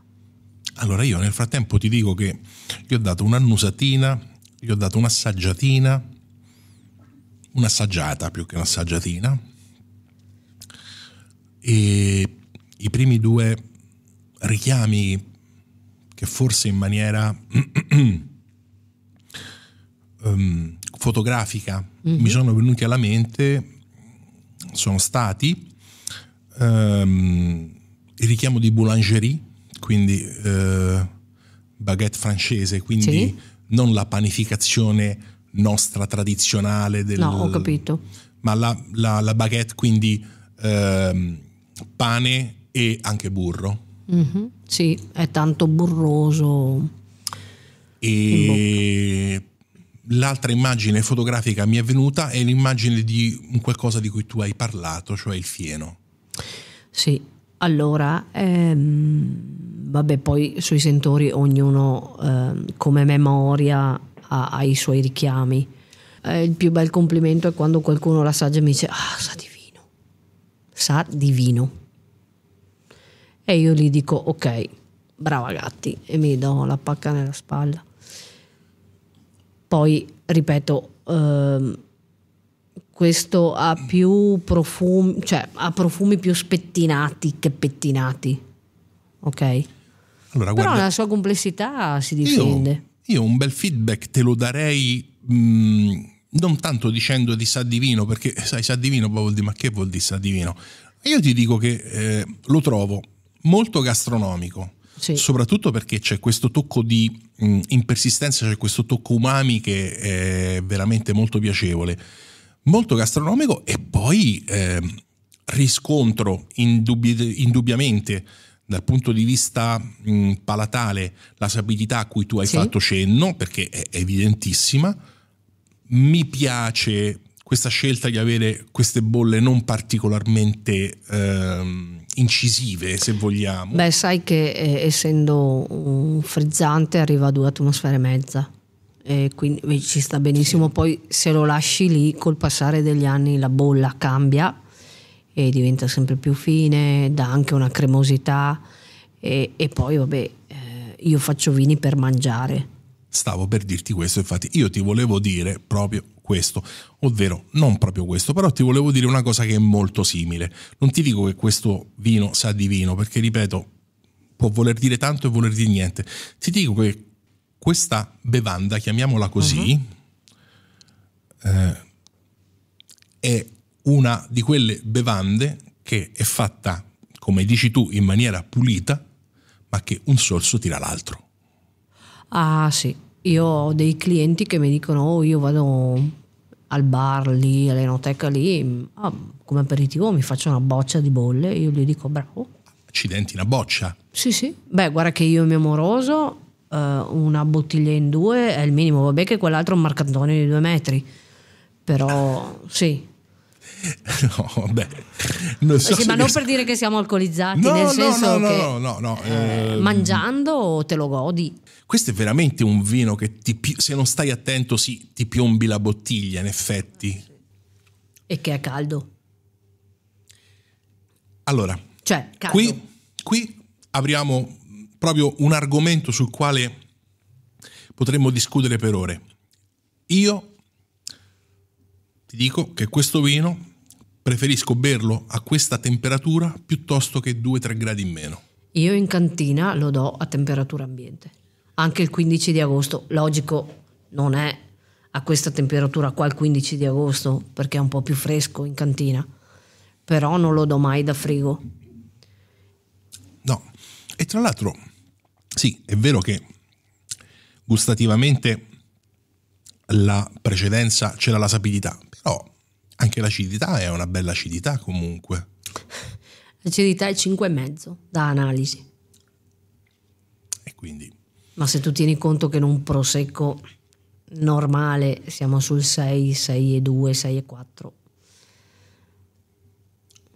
Allora io nel frattempo ti dico che gli ho dato un'annusatina, gli ho dato un'assaggiatina, un'assaggiata più che un'assaggiatina, e i primi 2 richiami che forse in maniera fotografica mi sono venuti alla mente sono stati il richiamo di boulangerie, quindi baguette francese, quindi sì, non la panificazione nostra tradizionale del, no, ho capito, ma la baguette, quindi pane e anche burro. Sì, è tanto burroso. E l'altra immagine fotografica mi è venuta è l'immagine di un qualcosa di cui tu hai parlato, cioè il fieno. Sì, Allora, vabbè, poi sui sentori ognuno come memoria ha i suoi richiami. Il più bel complimento è quando qualcuno l'assaggia e mi dice: ah, sa di vino, sa di vino. E io gli dico: ok, brava Gatti, e mi do la pacca nella spalla. Poi, ripeto, questo ha più profumi, cioè ha profumi più spettinati che pettinati, ok? Allora, però guarda, la sua complessità si difende. Io un bel feedback te lo darei, non tanto dicendo di sa di vino, perché sai, sa di vino vuol dire, ma che vuol dire sa di vino? Io ti dico che lo trovo molto gastronomico, sì, soprattutto perché c'è questo tocco di in persistenza, c'è questo tocco umami che è veramente molto piacevole. Molto gastronomico, e poi riscontro indubbiamente dal punto di vista palatale la sapidità a cui tu hai, sì, fatto cenno, perché è evidentissima. Mi piace questa scelta di avere queste bolle non particolarmente incisive, se vogliamo. Beh, sai che essendo un frizzante arriva a 2,5 atmosfere. E quindi ci sta benissimo. Poi se lo lasci lì, col passare degli anni la bolla cambia e diventa sempre più fine, dà anche una cremosità, e poi vabbè, io faccio vini per mangiare. Stavo per dirti questo, infatti io ti volevo dire proprio questo, ovvero non proprio questo, però ti volevo dire una cosa che è molto simile. Non ti dico che questo vino sa di vino, perché ripeto, può voler dire tanto e voler dire niente. Ti dico che questa bevanda, chiamiamola così, è una di quelle bevande che è fatta, come dici tu, in maniera pulita, ma che un sorso tira l'altro. Ah sì, io ho dei clienti che mi dicono: oh, io vado al bar lì, all'enoteca lì, come aperitivo mi faccio una boccia di bolle. Io gli dico: bravo. Accidenti, una boccia? Sì, sì. Beh, guarda che io e mio amoroso, una bottiglia in due è il minimo. Vabbè che quell'altro è un marcantone di 2 metri, però sì. No, beh, non so, sì, ma non per dire che siamo alcolizzati, no, nel senso no, che no. Mangiando te lo godi. Questo è veramente un vino che se non stai attento, sì, ti piombi la bottiglia, in effetti, sì. E che è caldo. Allora, cioè, caldo. Qui apriamo proprio un argomento sul quale potremmo discutere per ore. Io ti dico che questo vino preferisco berlo a questa temperatura piuttosto che 2-3 gradi in meno. Io in cantina lo do a temperatura ambiente. Anche il 15 di agosto, logico, non è a questa temperatura qua il 15 di agosto, perché è un po' più fresco in cantina, però non lo do mai da frigo. No. E tra l'altro, sì, è vero che gustativamente la precedenza c'era la sapidità, però anche l'acidità è una bella acidità comunque. L'acidità è 5,5 da analisi. E quindi? Ma se tu tieni conto che in un prosecco normale siamo sul 6, 6,2, 6,4.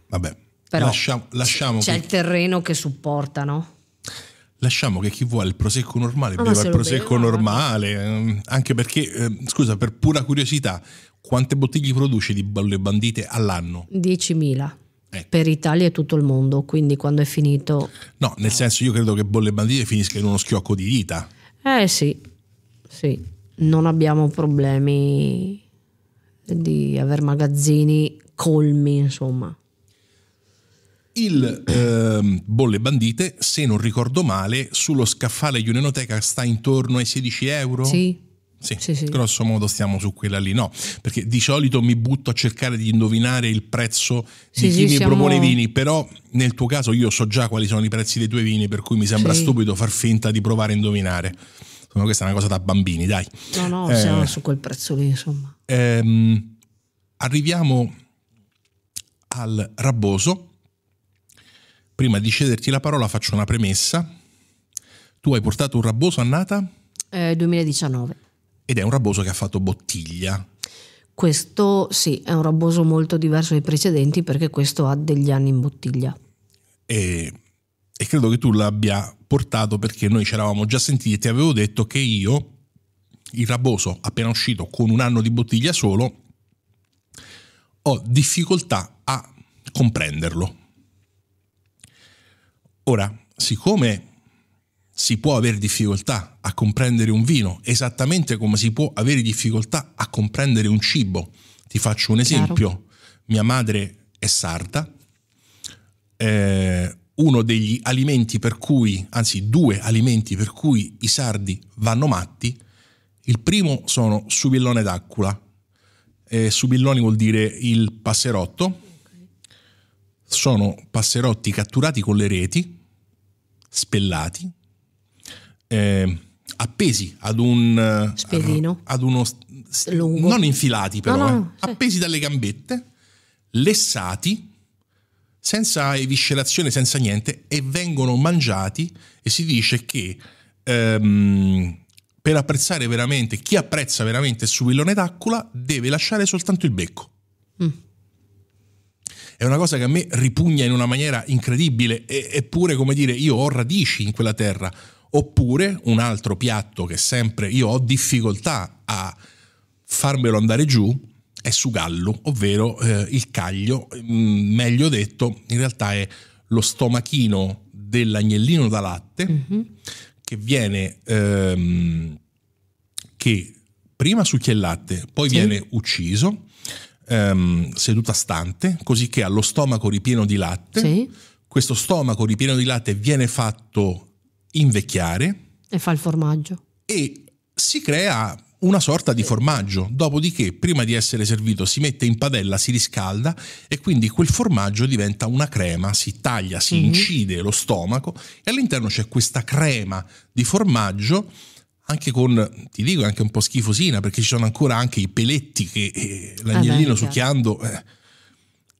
Vabbè. Però lasciamo c'è il terreno che supporta, no? Lasciamo che chi vuole il prosecco normale beva il prosecco normale. Anche perché, scusa, per pura curiosità, quante bottiglie produce di Bolle Bandite all'anno? 10.000, ecco. Per Italia e tutto il mondo. Quindi quando è finito, no, nel senso, io credo che Bolle Bandite finisca in uno schiocco di dita. Sì, non abbiamo problemi di aver magazzini colmi, insomma. Il Bolle Bandite, se non ricordo male, sullo scaffale di un'enoteca sta intorno ai 16 euro. Sì. Grosso modo stiamo su quella lì, no? Perché di solito mi butto a cercare di indovinare il prezzo di chi mi propone i vini, però nel tuo caso io so già quali sono i prezzi dei tuoi vini, per cui mi sembra stupido far finta di provare a indovinare. Insomma, questa è una cosa da bambini, dai. No, siamo su quel prezzo lì, insomma. Arriviamo al Raboso. Prima di cederti la parola faccio una premessa. Tu hai portato un Raboso annata? 2019. Ed è un Raboso che ha fatto bottiglia. Questo sì, è un Raboso molto diverso dai precedenti, perché questo ha degli anni in bottiglia. e credo che tu l'abbia portato perché noi ci eravamo già sentiti e ti avevo detto che io il Raboso appena uscito con un anno di bottiglia solo ho difficoltà a comprenderlo. Ora, siccome si può avere difficoltà a comprendere un vino esattamente come si può avere difficoltà a comprendere un cibo, ti faccio un esempio. Chiaro. Mia madre è sarda, uno degli alimenti per cui, anzi due alimenti per cui i sardi vanno matti, il primo sono subillone d'aquila, subilloni vuol dire il passerotto, sono passerotti catturati con le reti, spellati, appesi ad un spedino, ad uno lungo, non infilati però, appesi dalle gambette, lessati, senza eviscerazione, senza niente, e vengono mangiati. E si dice che per apprezzare veramente, chi apprezza veramente il subillone d'aquila deve lasciare soltanto il becco. È una cosa che a me ripugna in una maniera incredibile, eppure, come dire, io ho radici in quella terra. Oppure un altro piatto che sempre io ho difficoltà a farmelo andare giù è sugallo, ovvero il caglio, meglio detto in realtà è lo stomachino dell'agnellino da latte, che viene che prima succhia il latte, poi viene ucciso seduta stante, così che ha lo stomaco ripieno di latte. Questo stomaco ripieno di latte viene fatto invecchiare e fa il formaggio e si crea una sorta di formaggio, dopodiché prima di essere servito si mette in padella, si riscalda e quindi quel formaggio diventa una crema, si taglia, si incide lo stomaco e all'interno c'è questa crema di formaggio, anche con, ti dico, anche un po' schifosina perché ci sono ancora anche i peletti che l'agnellino succhiando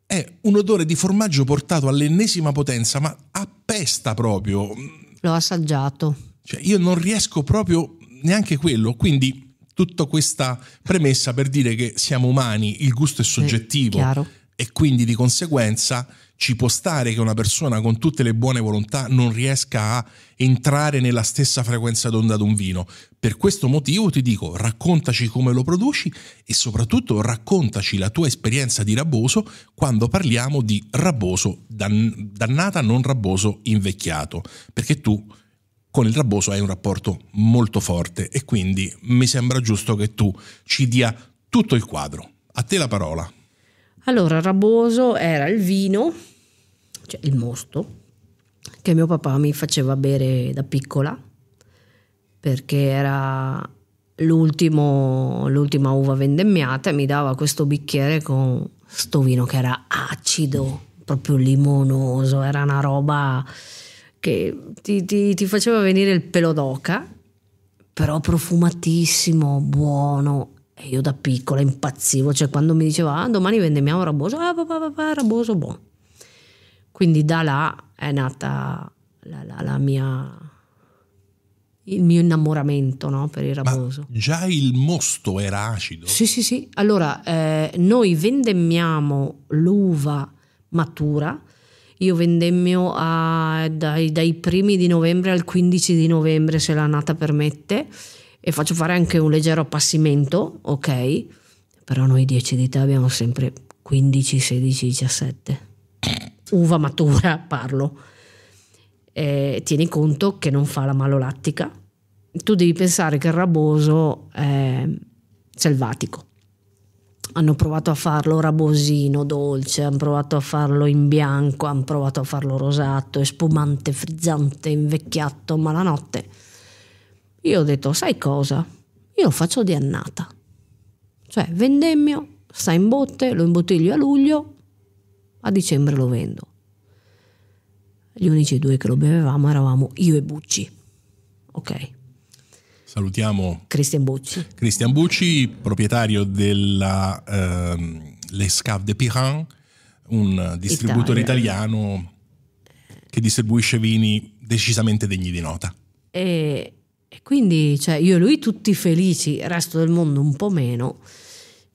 è un odore di formaggio portato all'ennesima potenza, ma appesta proprio. L'ho assaggiato. Cioè, io non riesco proprio neanche quello, quindi tutta questa premessa per dire che siamo umani, il gusto è soggettivo e quindi di conseguenza ci può stare che una persona con tutte le buone volontà non riesca a entrare nella stessa frequenza d'onda di un vino. Per questo motivo ti dico, raccontaci come lo produci e soprattutto raccontaci la tua esperienza di Raboso quando parliamo di Raboso dannata, non Raboso invecchiato, perché tu con il Raboso hai un rapporto molto forte e quindi mi sembra giusto che tu ci dia tutto il quadro. A te la parola. Allora, Raboso era il vino, cioè il mosto, che mio papà mi faceva bere da piccola perché era l'ultima uva vendemmiata e mi dava questo bicchiere con sto vino che era acido, proprio limonoso, era una roba che ti faceva venire il pelo d'oca, però profumatissimo, buono. E io da piccola impazzivo, cioè quando mi diceva domani vendemmiamo Raboso, papà, Raboso, buon. Quindi da là è nata il mio innamoramento, no, per il Raboso. Ma già il mosto era acido? Sì. Allora, noi vendemmiamo l'uva matura, io vendemmio dai primi di novembre al 15 di novembre, se la nata permette, e faccio fare anche un leggero appassimento, ok, però noi 10 di te abbiamo sempre 15, 16, 17 uva matura, parlo, tieni conto che non fa la malolattica. Tu devi pensare che il Raboso è selvatico, hanno provato a farlo rabosino dolce, hanno provato a farlo in bianco, hanno provato a farlo rosato, spumante, frizzante, invecchiato, malanotte. Io ho detto, sai cosa? Io lo faccio di annata. Cioè, vendemmio, sta in botte, lo imbottiglio a luglio, a dicembre lo vendo. Gli unici due che lo bevevamo eravamo io e Bucci. Ok. Salutiamo Christian Bucci, proprietario della Les Caves de Piran, un distributore italiano che distribuisce vini decisamente degni di nota. E quindi, cioè, io e lui tutti felici, il resto del mondo un po' meno.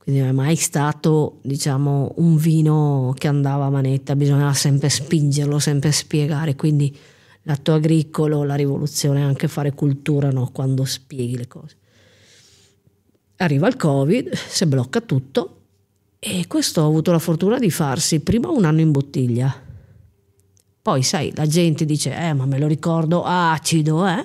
quindi non è mai stato, diciamo, un vino che andava a manetta, bisognava sempre spingerlo, sempre spiegare, quindi l'atto agricolo, la rivoluzione è anche fare cultura, no? Quando spieghi le cose. Arriva il Covid, si blocca tutto, e questo ho avuto la fortuna di farsi prima un anno in bottiglia. Poi sai, la gente dice, ma me lo ricordo acido, eh?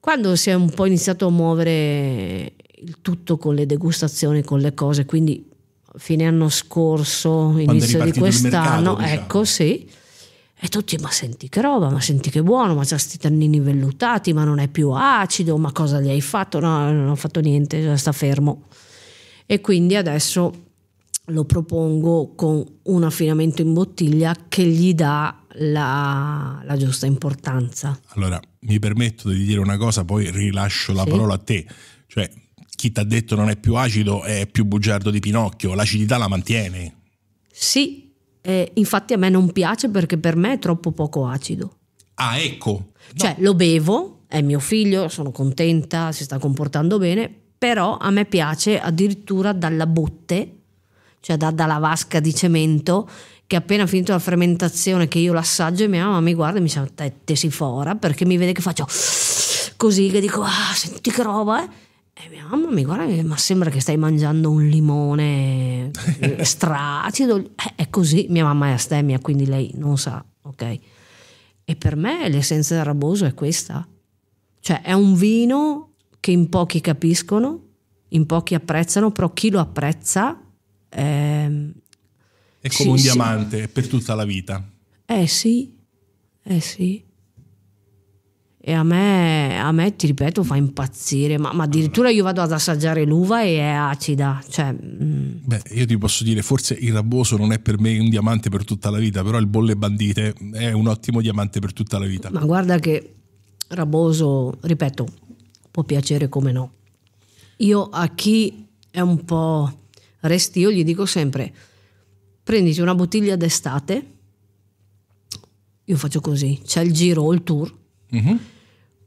Quando si è un po' iniziato a muovere il tutto con le degustazioni, con le cose, quindi fine anno scorso, inizio di quest'anno, mercato, diciamo. Ecco, sì, e tutti, ma senti che roba, ma senti che buono, ma c'ha sti tannini vellutati, ma non è più acido, ma cosa gli hai fatto? No, non ho fatto niente, sta fermo. E quindi adesso lo propongo con un affinamento in bottiglia che gli dà la giusta importanza. Allora, mi permetto di dire una cosa, poi rilascio la parola a te. Cioè, chi ti ha detto non è più acido è più bugiardo di Pinocchio, l'acidità la mantiene. Sì, infatti a me non piace perché per me è troppo poco acido. Ah, ecco. No. Cioè, lo bevo, è mio figlio, sono contenta, si sta comportando bene, però a me piace addirittura dalla botte, cioè dalla vasca di cemento, che appena finito la fermentazione, che io l'assaggio, e mia mamma mi guarda e mi dice, te si fora, perché mi vede che faccio così, che dico, senti che roba, eh? E mia mamma mi guarda e mi dice, ma sembra che stai mangiando un limone stracido. È così, mia mamma è astemia, quindi lei non sa, ok? E per me l'essenza del Raboso è questa, cioè è un vino che in pochi capiscono, in pochi apprezzano, però chi lo apprezza è come un diamante, sì, per tutta la vita. Sì. E a me, ti ripeto, fa impazzire. Ma addirittura io vado ad assaggiare l'uva e è acida. Cioè, beh, io ti posso dire, forse il Raboso non è per me un diamante per tutta la vita, però il Bolle Bandite è un ottimo diamante per tutta la vita. Ma guarda che Raboso, ripeto, può piacere come no. Io a chi è un po' restio gli dico sempre, prenditi una bottiglia d'estate, io faccio così, c'è il giro, il tour,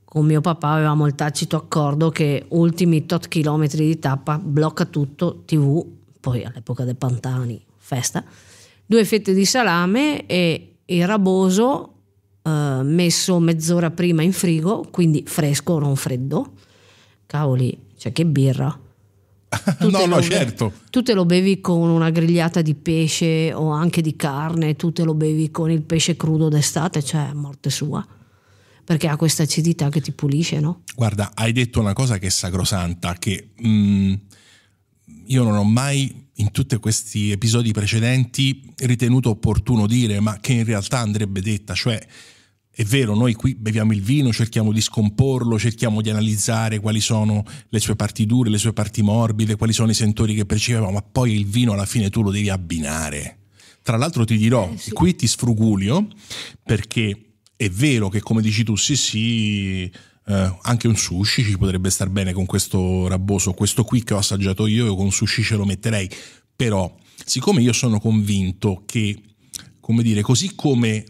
con mio papà avevamo il tacito accordo che ultimi tot chilometri di tappa, blocca tutto, TV, poi all'epoca dei Pantani, festa, 2 fette di salame e il Raboso messo mezz'ora prima in frigo, quindi fresco, non freddo, cavoli, cioè che birra. No, certo. Tu te lo bevi con una grigliata di pesce o anche di carne, tu te lo bevi con il pesce crudo d'estate, cioè morte sua, perché ha questa acidità che ti pulisce, no? Guarda, hai detto una cosa che è sacrosanta, che io non ho mai in tutti questi episodi precedenti ritenuto opportuno dire, ma che in realtà andrebbe detta, cioè è vero, noi qui beviamo il vino, cerchiamo di scomporlo, cerchiamo di analizzare quali sono le sue parti dure, le sue parti morbide, quali sono i sentori che percepiamo, ma poi il vino alla fine tu lo devi abbinare. Tra l'altro ti dirò, sì, qui ti sfrugulio, perché è vero che come dici tu, sì, anche un sushi ci potrebbe star bene con questo Raboso, questo qui che ho assaggiato io con sushi ce lo metterei, però siccome io sono convinto che, come dire, così come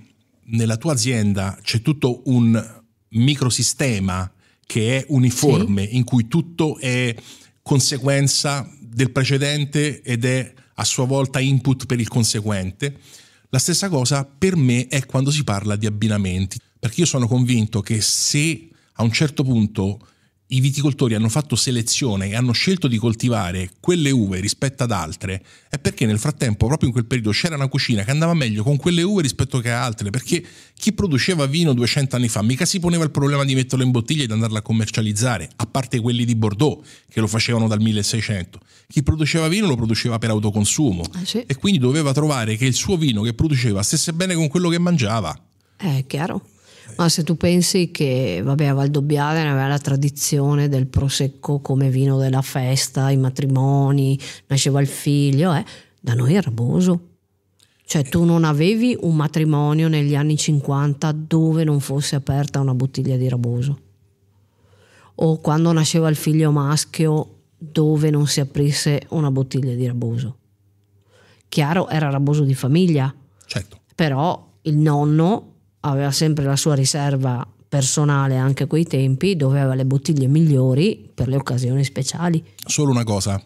nella tua azienda c'è tutto un microsistema che è uniforme, sì, in cui tutto è conseguenza del precedente ed è a sua volta input per il conseguente, la stessa cosa per me è quando si parla di abbinamenti, perché io sono convinto che se a un certo punto i viticoltori hanno fatto selezione e hanno scelto di coltivare quelle uve rispetto ad altre, è perché nel frattempo, proprio in quel periodo, c'era una cucina che andava meglio con quelle uve rispetto che a altre, perché chi produceva vino 200 anni fa mica si poneva il problema di metterlo in bottiglia e di andarla a commercializzare, a parte quelli di Bordeaux che lo facevano dal 1600. Chi produceva vino lo produceva per autoconsumo, sì, e quindi doveva trovare che il suo vino che produceva stesse bene con quello che mangiava. È chiaro. Ma se tu pensi che, vabbè, a Valdobbiadene aveva la tradizione del Prosecco come vino della festa, i matrimoni, nasceva il figlio, da noi è Raboso. Cioè tu non avevi un matrimonio negli anni 50 dove non fosse aperta una bottiglia di Raboso. O quando nasceva il figlio maschio dove non si aprisse una bottiglia di Raboso. Chiaro, era Raboso di famiglia. Certo. Però il nonno aveva sempre la sua riserva personale anche a quei tempi, dove aveva le bottiglie migliori per le occasioni speciali. Solo una cosa,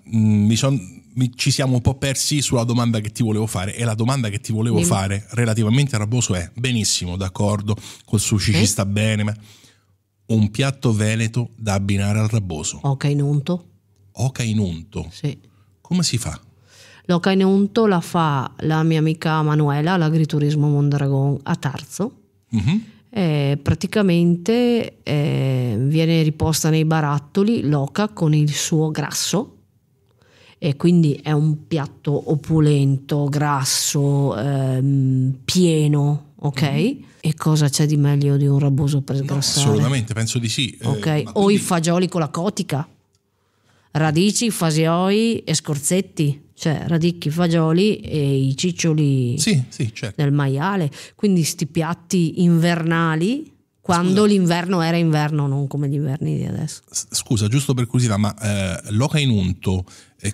ci siamo un po' persi sulla domanda che ti volevo fare, e la domanda che ti volevo fare relativamente a Raboso è: benissimo, d'accordo, col sushi ci sta bene, ma un piatto veneto da abbinare al Raboso? Oca in unto. Oca in unto? Sì. Come si fa? L'oca in unto la fa la mia amica Manuela all'agriturismo Mondragon a Tarzo. Praticamente viene riposta nei barattoli l'oca con il suo grasso, e quindi è un piatto opulento, grasso, pieno. Ok, e cosa c'è di meglio di un raboso per sgrassare? No, assolutamente, penso di sì. Okay. O quindi... i fagioli con la cotica, radici, fasioi e scorzetti, cioè radicchi, fagioli e i ciccioli del maiale. Quindi sti piatti invernali, quando l'inverno era inverno, non come gli inverni di adesso. Scusa, giusto per curiosità, ma l'oca in unto,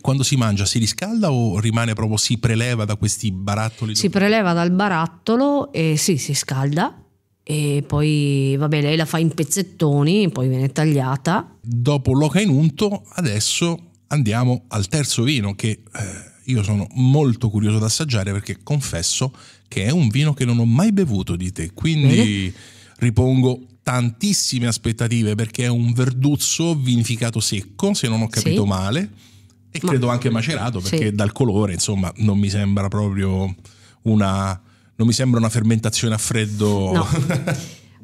quando si mangia si riscalda o rimane proprio, si preleva da questi barattoli? Si preleva dal barattolo e si scalda, e poi vabbè, lei la fa in pezzettoni, poi viene tagliata. Dopo l'oca in unto adesso andiamo al terzo vino, che io sono molto curioso da assaggiare, perché confesso che è un vino che non ho mai bevuto di te, quindi ripongo tantissime aspettative, perché è un verduzzo vinificato secco, se non ho capito male, e credo anche macerato, perché dal colore, insomma, non mi sembra proprio una, non mi sembra una fermentazione a freddo. No.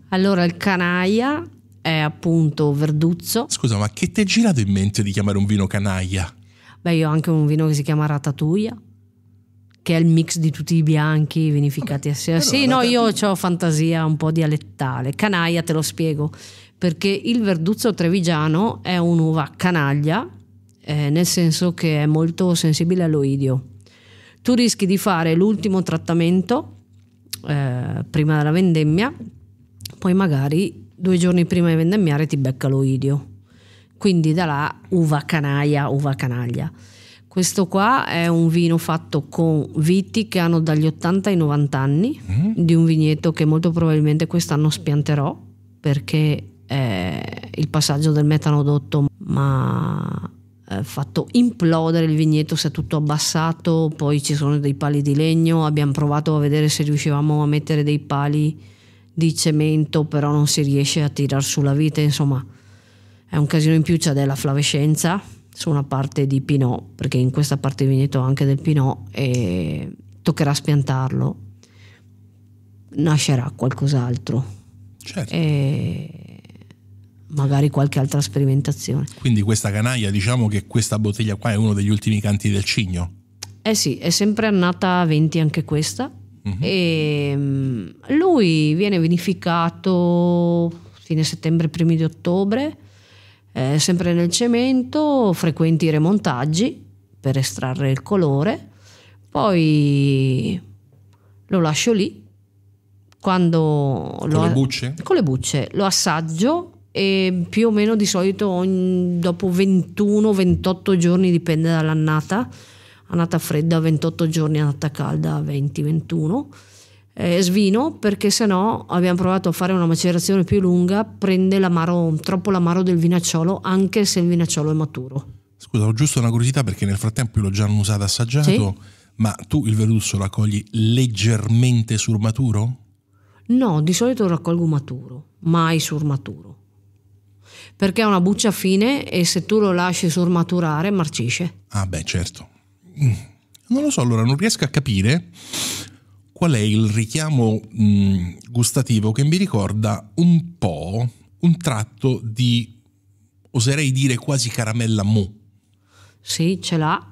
Allora, il Canaja è appunto verduzzo. Scusa, ma che ti è girato in mente di chiamare un vino Canaja? Beh, io ho anche un vino che si chiama Ratatouille, che è il mix di tutti i bianchi vinificati assieme. Sì, no, io ho fantasia un po' dialettale. Canaja, te lo spiego, perché il verduzzo trevigiano è un'uva canaglia, nel senso che è molto sensibile all'oidio. Tu rischi di fare l'ultimo trattamento prima della vendemmia, poi magari 2 giorni prima di vendemmiare ti becca l'oidio. Quindi da là uva canaja, uva canaglia. Questo qua è un vino fatto con viti che hanno dagli 80 ai 90 anni, di un vigneto che molto probabilmente quest'anno spianterò, perché il passaggio del metanodotto m'ha fatto implodere il vigneto, si è tutto abbassato, poi ci sono dei pali di legno, abbiamo provato a vedere se riuscivamo a mettere dei pali di cemento, però non si riesce a tirar su la vite, insomma è un casino in più, c'è della flavescenza su una parte di Pinot, perché in questa parte di vigneto anche del Pinot, e toccherà spiantarlo, nascerà qualcos'altro, e magari qualche altra sperimentazione. Quindi questa canaglia, diciamo che questa bottiglia qua è uno degli ultimi canti del cigno? Eh sì, è sempre annata a 20 anche questa, e lui viene vinificato fine settembre, primi di ottobre, sempre nel cemento, frequenti remontaggi per estrarre il colore, poi lo lascio lì. Quando le bucce? Con le bucce lo assaggio, e più o meno di solito dopo 21-28 giorni, dipende dall'annata, annata fredda 28 giorni, annata calda 20-21, svino, perché sennò abbiamo provato a fare una macerazione più lunga, prende l'amaro, troppo l'amaro del vinacciolo, anche se il vinacciolo è maturo. Scusa, ho giusto una curiosità, perché nel frattempo io l'ho già usato, assaggiato, ma tu il verduzzo lo accogli leggermente sul maturo? No, di solito lo raccolgo maturo, mai sur maturo, perché è una buccia fine, e se tu lo lasci surmaturare marcisce. Ah beh, certo. Non lo so, allora non riesco a capire qual è il richiamo gustativo che mi ricorda un po' un tratto di, oserei dire, quasi caramella mou. Sì, ce l'ha.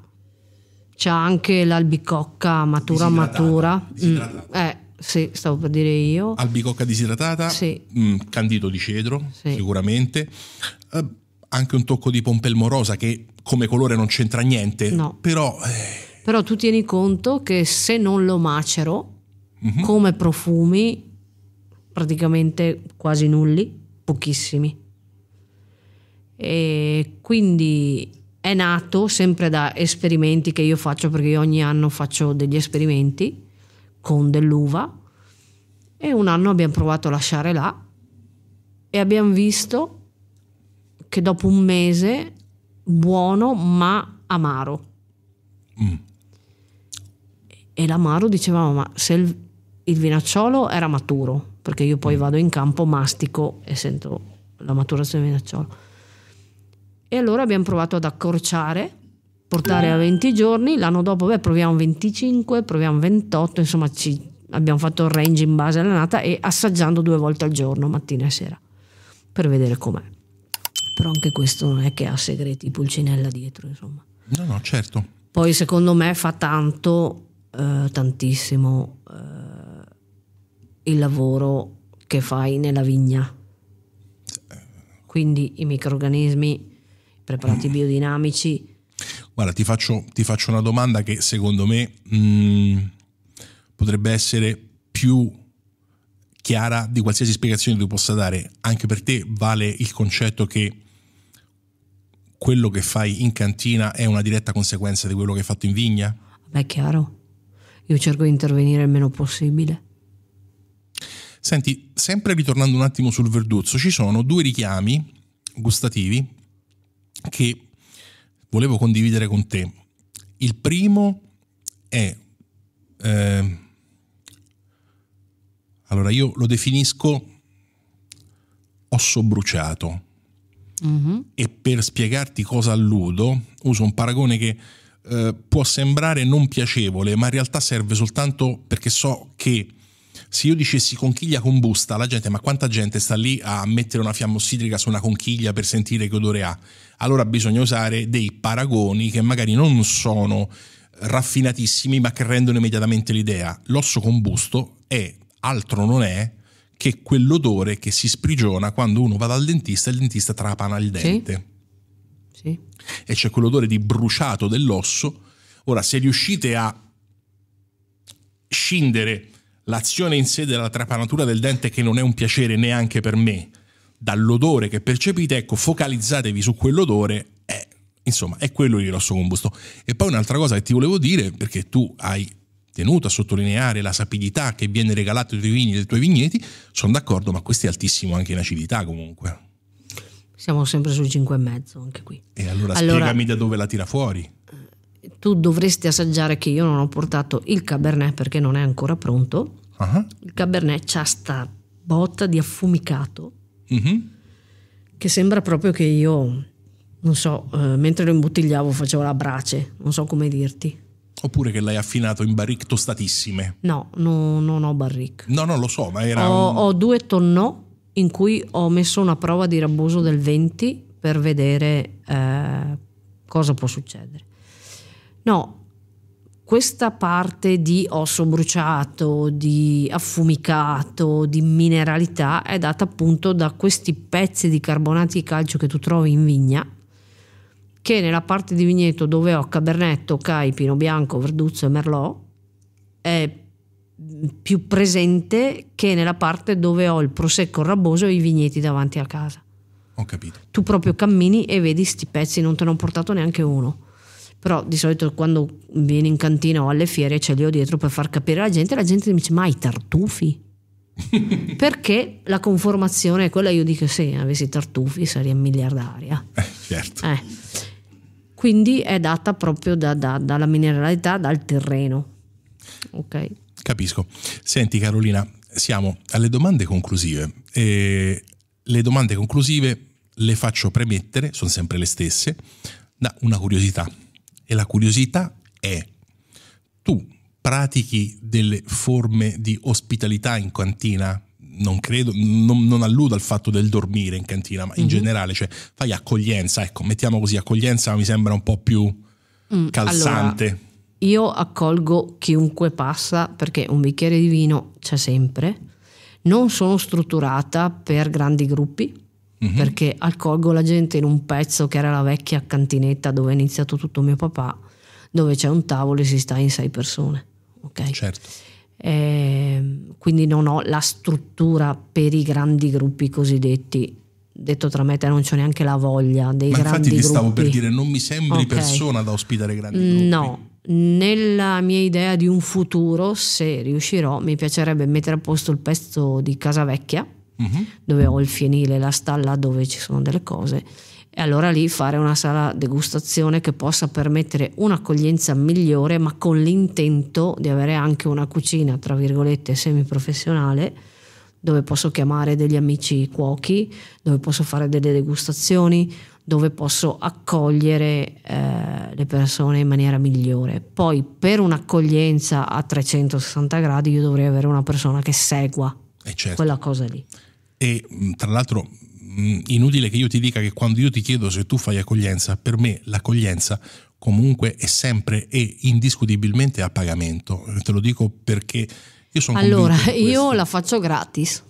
C'è anche l'albicocca matura matura. Sì, stavo per dire io. Albicocca disidratata, candido di cedro, sicuramente. Anche un tocco di pompelmo rosa, che come colore non c'entra niente. No. Però tu tieni conto che se non lo macero, come profumi praticamente quasi nulli, pochissimi. E quindi è nato sempre da esperimenti che io faccio, perché io ogni anno faccio degli esperimenti con dell'uva, e un anno abbiamo provato a lasciare là, e abbiamo visto che dopo un mese buono ma amaro. E l'amaro dicevamo, ma se il vinacciolo era maturo, perché io poi vado in campo, mastico e sento la maturazione del vinacciolo. E allora abbiamo provato ad accorciare, portare a 20 giorni, l'anno dopo proviamo 25, proviamo 28, insomma abbiamo fatto il range in base all'annata e assaggiando 2 volte al giorno, mattina e sera, per vedere com'è. Però anche questo non è che ha segreti pulcinella dietro, insomma. No, no, certo. Poi secondo me fa tanto, tantissimo il lavoro che fai nella vigna. Quindi i microrganismi, i preparati biodinamici. Guarda, ti faccio una domanda che secondo me potrebbe essere più chiara di qualsiasi spiegazione tu possa dare. Anche per te vale il concetto che quello che fai in cantina è una diretta conseguenza di quello che hai fatto in vigna? Beh, è chiaro. Io cerco di intervenire il meno possibile. Senti, sempre ritornando un attimo sul Verduzzo, ci sono 2 richiami gustativi che volevo condividere con te. Il primo è... allora io lo definisco osso bruciato. E per spiegarti cosa alludo uso un paragone che può sembrare non piacevole, ma in realtà serve soltanto perché so che se io dicessi conchiglia combusta, la gente, ma quanta gente sta lì a mettere una fiamma ossidrica su una conchiglia per sentire che odore ha? Allora bisogna usare dei paragoni che magari non sono raffinatissimi, ma che rendono immediatamente l'idea. L'osso combusto è altro non è che quell'odore che si sprigiona quando uno va dal dentista e il dentista trapana il dente. Sì. E c'è quell'odore di bruciato dell'osso. Ora, se riuscite a scindere l'azione in sé della trapanatura del dente, che non è un piacere neanche per me, dall'odore che percepite, ecco, focalizzatevi su quell'odore. Insomma, è quello lì l'osso combusto. E poi un'altra cosa che ti volevo dire, perché tu hai tenuto a sottolineare la sapidità che viene regalata ai tuoi vini e ai tuoi vigneti, sono d'accordo, ma questo è altissimo anche in acidità comunque. Siamo sempre sul 5,5 anche qui. E allora spiegami da dove la tira fuori. Tu dovresti assaggiare che io non ho portato il Cabernet perché non è ancora pronto. Il Cabernet c'ha sta botta di affumicato che sembra proprio che io... non so, mentre lo imbottigliavo facevo la brace, non so come dirti. Oppure che l'hai affinato in barrique tostatissime. No, non ho barrique. No, lo so, ma era... Ho 2 tonneau in cui ho messo una prova di Raboso del 20 per vedere cosa può succedere. No, questa parte di osso bruciato, di affumicato, di mineralità è data appunto da questi pezzi di carbonati di calcio che tu trovi in vigna, che nella parte di vigneto dove ho Cabernet, DOC, Pinot Bianco, Verduzzo e Merlot è più presente che nella parte dove ho il Prosecco, il Raboso e i vigneti davanti a casa. Ho capito. Tu proprio cammini e vedi sti pezzi, non te ne ho portato neanche uno. Però di solito quando vieni in cantina o alle fiere ce li ho dietro per far capire alla gente. La gente mi dice, ma i tartufi? Perché la conformazione è quella. Io dico, se avessi i tartufi sarei miliardaria. Certo. Quindi è data proprio dalla mineralità, dal terreno. Ok. Capisco. Senti Carolina, siamo alle domande conclusive. Le domande conclusive le faccio premettere, sono sempre le stesse, da una curiosità. E la curiosità è: tu pratichi delle forme di ospitalità in cantina? Non credo, non alludo al fatto del dormire in cantina, ma in generale, cioè fai accoglienza, ecco, mettiamo così, accoglienza mi sembra un po' più calzante. Allora, io accolgo chiunque passa perché un bicchiere di vino c'è sempre. Non sono strutturata per grandi gruppi, perché accolgo la gente in un pezzo che era la vecchia cantinetta dove è iniziato tutto mio papà, dove c'è un tavolo e si sta in 6 persone. Okay? Certo. Quindi non ho la struttura per i grandi gruppi cosiddetti. Detto tra me e te, non c'ho neanche la voglia dei grandi gruppi. Ma infatti ti stavo per dire, non mi sembri persona da ospitare grandi gruppi. No, nella mia idea di un futuro, se riuscirò, mi piacerebbe mettere a posto il pezzo di casa vecchia, dove ho il fienile, la stalla dove ci sono delle cose, e allora lì fare una sala degustazione che possa permettere un'accoglienza migliore, ma con l'intento di avere anche una cucina tra virgolette semiprofessionale, dove posso chiamare degli amici cuochi, dove posso fare delle degustazioni, dove posso accogliere le persone in maniera migliore. Poi per un'accoglienza a 360 gradi io dovrei avere una persona che segua certo. quella cosa lì. E tra l'altro inutile che io ti dica che quando io ti chiedo se tu fai accoglienza, per me l'accoglienza comunque è sempre e indiscutibilmente a pagamento. Te lo dico perché io sono allora convinto di questo. Io la faccio gratis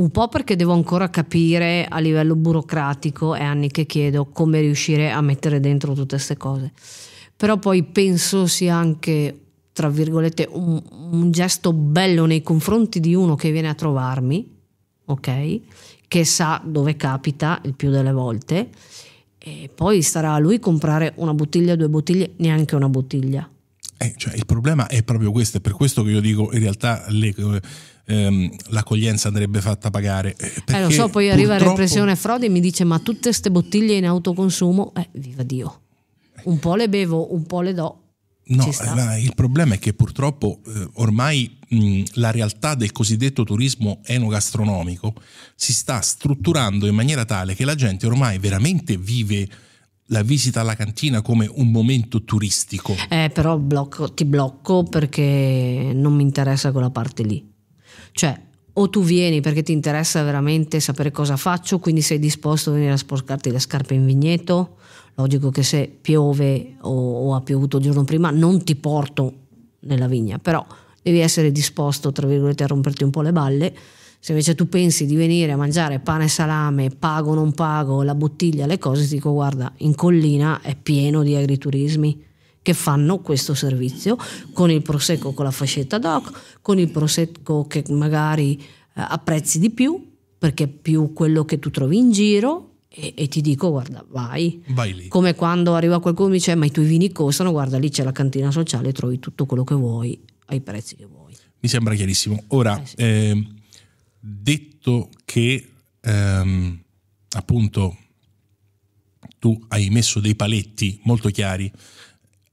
un po' perché devo ancora capire a livello burocratico, è anni che chiedo come riuscire a mettere dentro tutte queste cose, però poi penso sia anche tra virgolette un gesto bello nei confronti di uno che viene a trovarmi, ok, che sa dove capita il più delle volte, e poi starà a lui comprare una bottiglia, due bottiglie, neanche una bottiglia. Cioè, il problema è proprio questo, è per questo che io dico in realtà l'accoglienza andrebbe fatta pagare. Lo so, poi arriva la repressione frode e mi dice ma tutte queste bottiglie in autoconsumo, viva Dio, un po' le bevo, un po' le do. No, il problema è che purtroppo ormai la realtà del cosiddetto turismo enogastronomico si sta strutturando in maniera tale che la gente ormai veramente vive la visita alla cantina come un momento turistico. Però ti blocco perché non mi interessa quella parte lì. Cioè, o tu vieni perché ti interessa veramente sapere cosa faccio, quindi sei disposto a venire a sporcarti le scarpe in vigneto. Logico che se piove o ha piovuto il giorno prima non ti porto nella vigna, però devi essere disposto tra virgolette a romperti un po' le balle. Se invece tu pensi di venire a mangiare pane e salame, pago o non pago, la bottiglia, le cose, ti dico guarda, in collina è pieno di agriturismi che fanno questo servizio con il prosecco, con la fascetta DOC, con il prosecco che magari apprezzi di più perché è più quello che tu trovi in giro, e ti dico guarda vai lì. Come quando arriva qualcuno e mi dice ma i tuoi vini costano, guarda lì c'è la cantina sociale, trovi tutto quello che vuoi ai prezzi che vuoi. Mi sembra chiarissimo. Ora sì. Detto che appunto tu hai messo dei paletti molto chiari,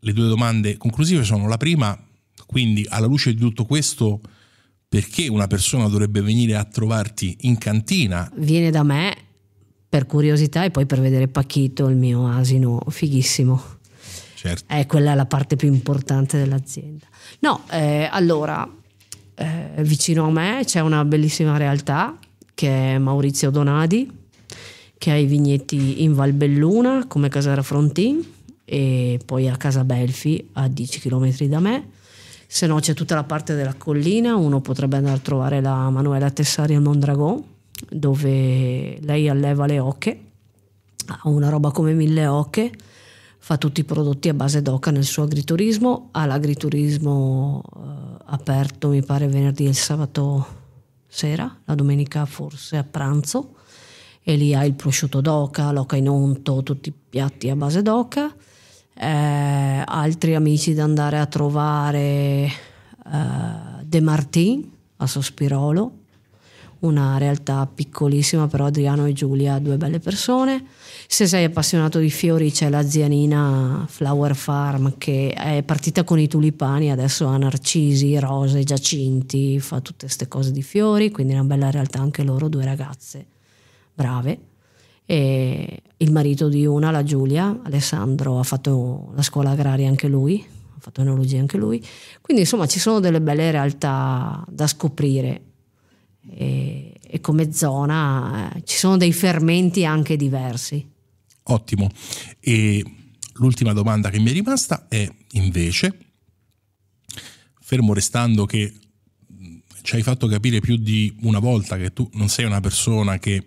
le due domande conclusive sono: la prima, quindi alla luce di tutto questo, perché una persona dovrebbe venire a trovarti in cantina? Viene da me per curiosità e poi per vedere Pachito, il mio asino fighissimo. Certo. Quella è la parte più importante dell'azienda. Vicino a me c'è una bellissima realtà che è Maurizio Donadi, che ha i vigneti in Valbelluna come Casara Frontin e poi a Casa Belfi a 10 km da me. Se no c'è tutta la parte della collina, uno potrebbe andare a trovare la Manuela Tessari al Mondragon, dove lei alleva le oche, ha una roba come 1000 oche, fa tutti i prodotti a base d'oca nel suo agriturismo, ha l'agriturismo aperto mi pare venerdì e il sabato sera, la domenica forse a pranzo, e lì hai il prosciutto d'oca, l'oca in onto, tutti i piatti a base d'oca. Altri amici da andare a trovare, De Martin a Sospirolo, una realtà piccolissima, però Adriano e Giulia, due belle persone. Se sei appassionato di fiori c'è la zia Nina Flower Farm, che è partita con i tulipani, adesso ha narcisi, rose, giacinti, fa tutte queste cose di fiori, quindi è una bella realtà anche loro, due ragazze brave. E il marito di una, la Giulia, Alessandro, ha fatto la scuola agraria anche lui, ha fatto enologia anche lui, quindi insomma ci sono delle belle realtà da scoprire. E come zona ci sono dei fermenti anche diversi. Ottimo. E l'ultima domanda che mi è rimasta è invece, fermo restando che ci hai fatto capire più di una volta che tu non sei una persona che,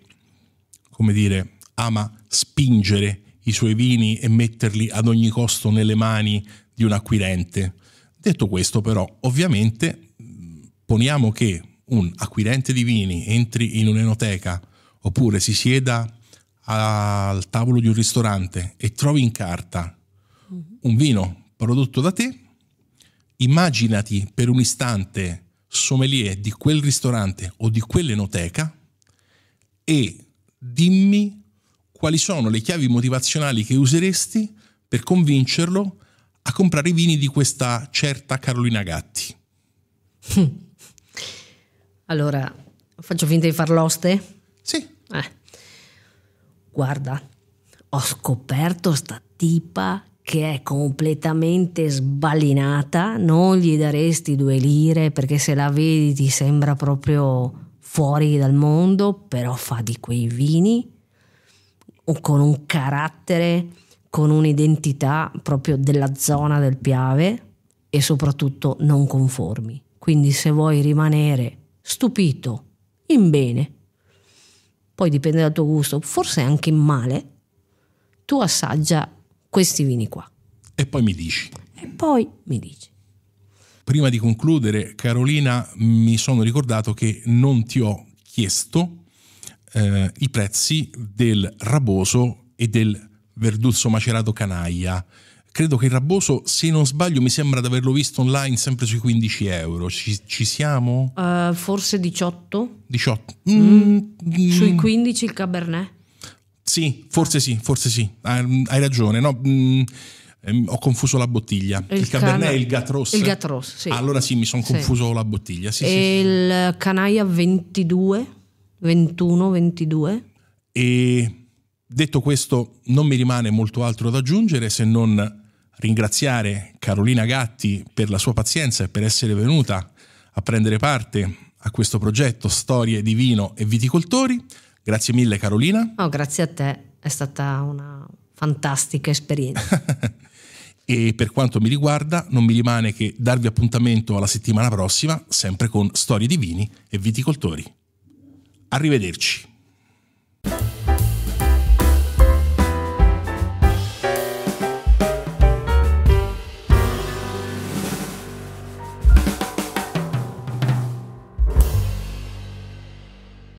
come dire, ama spingere i suoi vini e metterli ad ogni costo nelle mani di un acquirente. Detto questo però, ovviamente poniamo che un acquirente di vini entri in un'enoteca oppure si sieda al tavolo di un ristorante e trovi in carta un vino prodotto da te, immaginati per un istante sommelier di quel ristorante o di quell'enoteca e dimmi quali sono le chiavi motivazionali che useresti per convincerlo a comprare i vini di questa certa Carolina Gatti. Allora, faccio finta di far l'oste? Sì. Guarda, ho scoperto sta tipa che è completamente sballinata, non gli daresti 2 lire perché se la vedi ti sembra proprio fuori dal mondo, però fa di quei vini con un carattere, con un'identità proprio della zona del Piave e soprattutto non conformi. Quindi se vuoi rimanere stupito in bene, poi dipende dal tuo gusto, forse anche in male, tu assaggia questi vini qua. E poi mi dici. Prima di concludere, Carolina, mi sono ricordato che non ti ho chiesto i prezzi del Raboso e del Verduzzo macerato Canaja. Credo che il Raboso, se non sbaglio, mi sembra di averlo visto online sempre sui 15 euro. Ci siamo? Forse 18. 18. Sui 15 il Cabernet. Sì, forse sì. Hai ragione, no? Ho confuso la bottiglia. Il Cabernet e il Gat-Ross. Il Gat-Ross, sì. Allora sì, mi sono confuso la bottiglia. Sì, e sì, il Canaja 22, 21, 22. E detto questo, non mi rimane molto altro da aggiungere se non ringraziare Carolina Gatti per la sua pazienza e per essere venuta a prendere parte a questo progetto Storie di Vino e Viticoltori. Grazie mille, Carolina. Oh, grazie a te, è stata una fantastica esperienza. E per quanto mi riguarda non mi rimane che darvi appuntamento alla settimana prossima, sempre con Storie di Vini e Viticoltori. Arrivederci.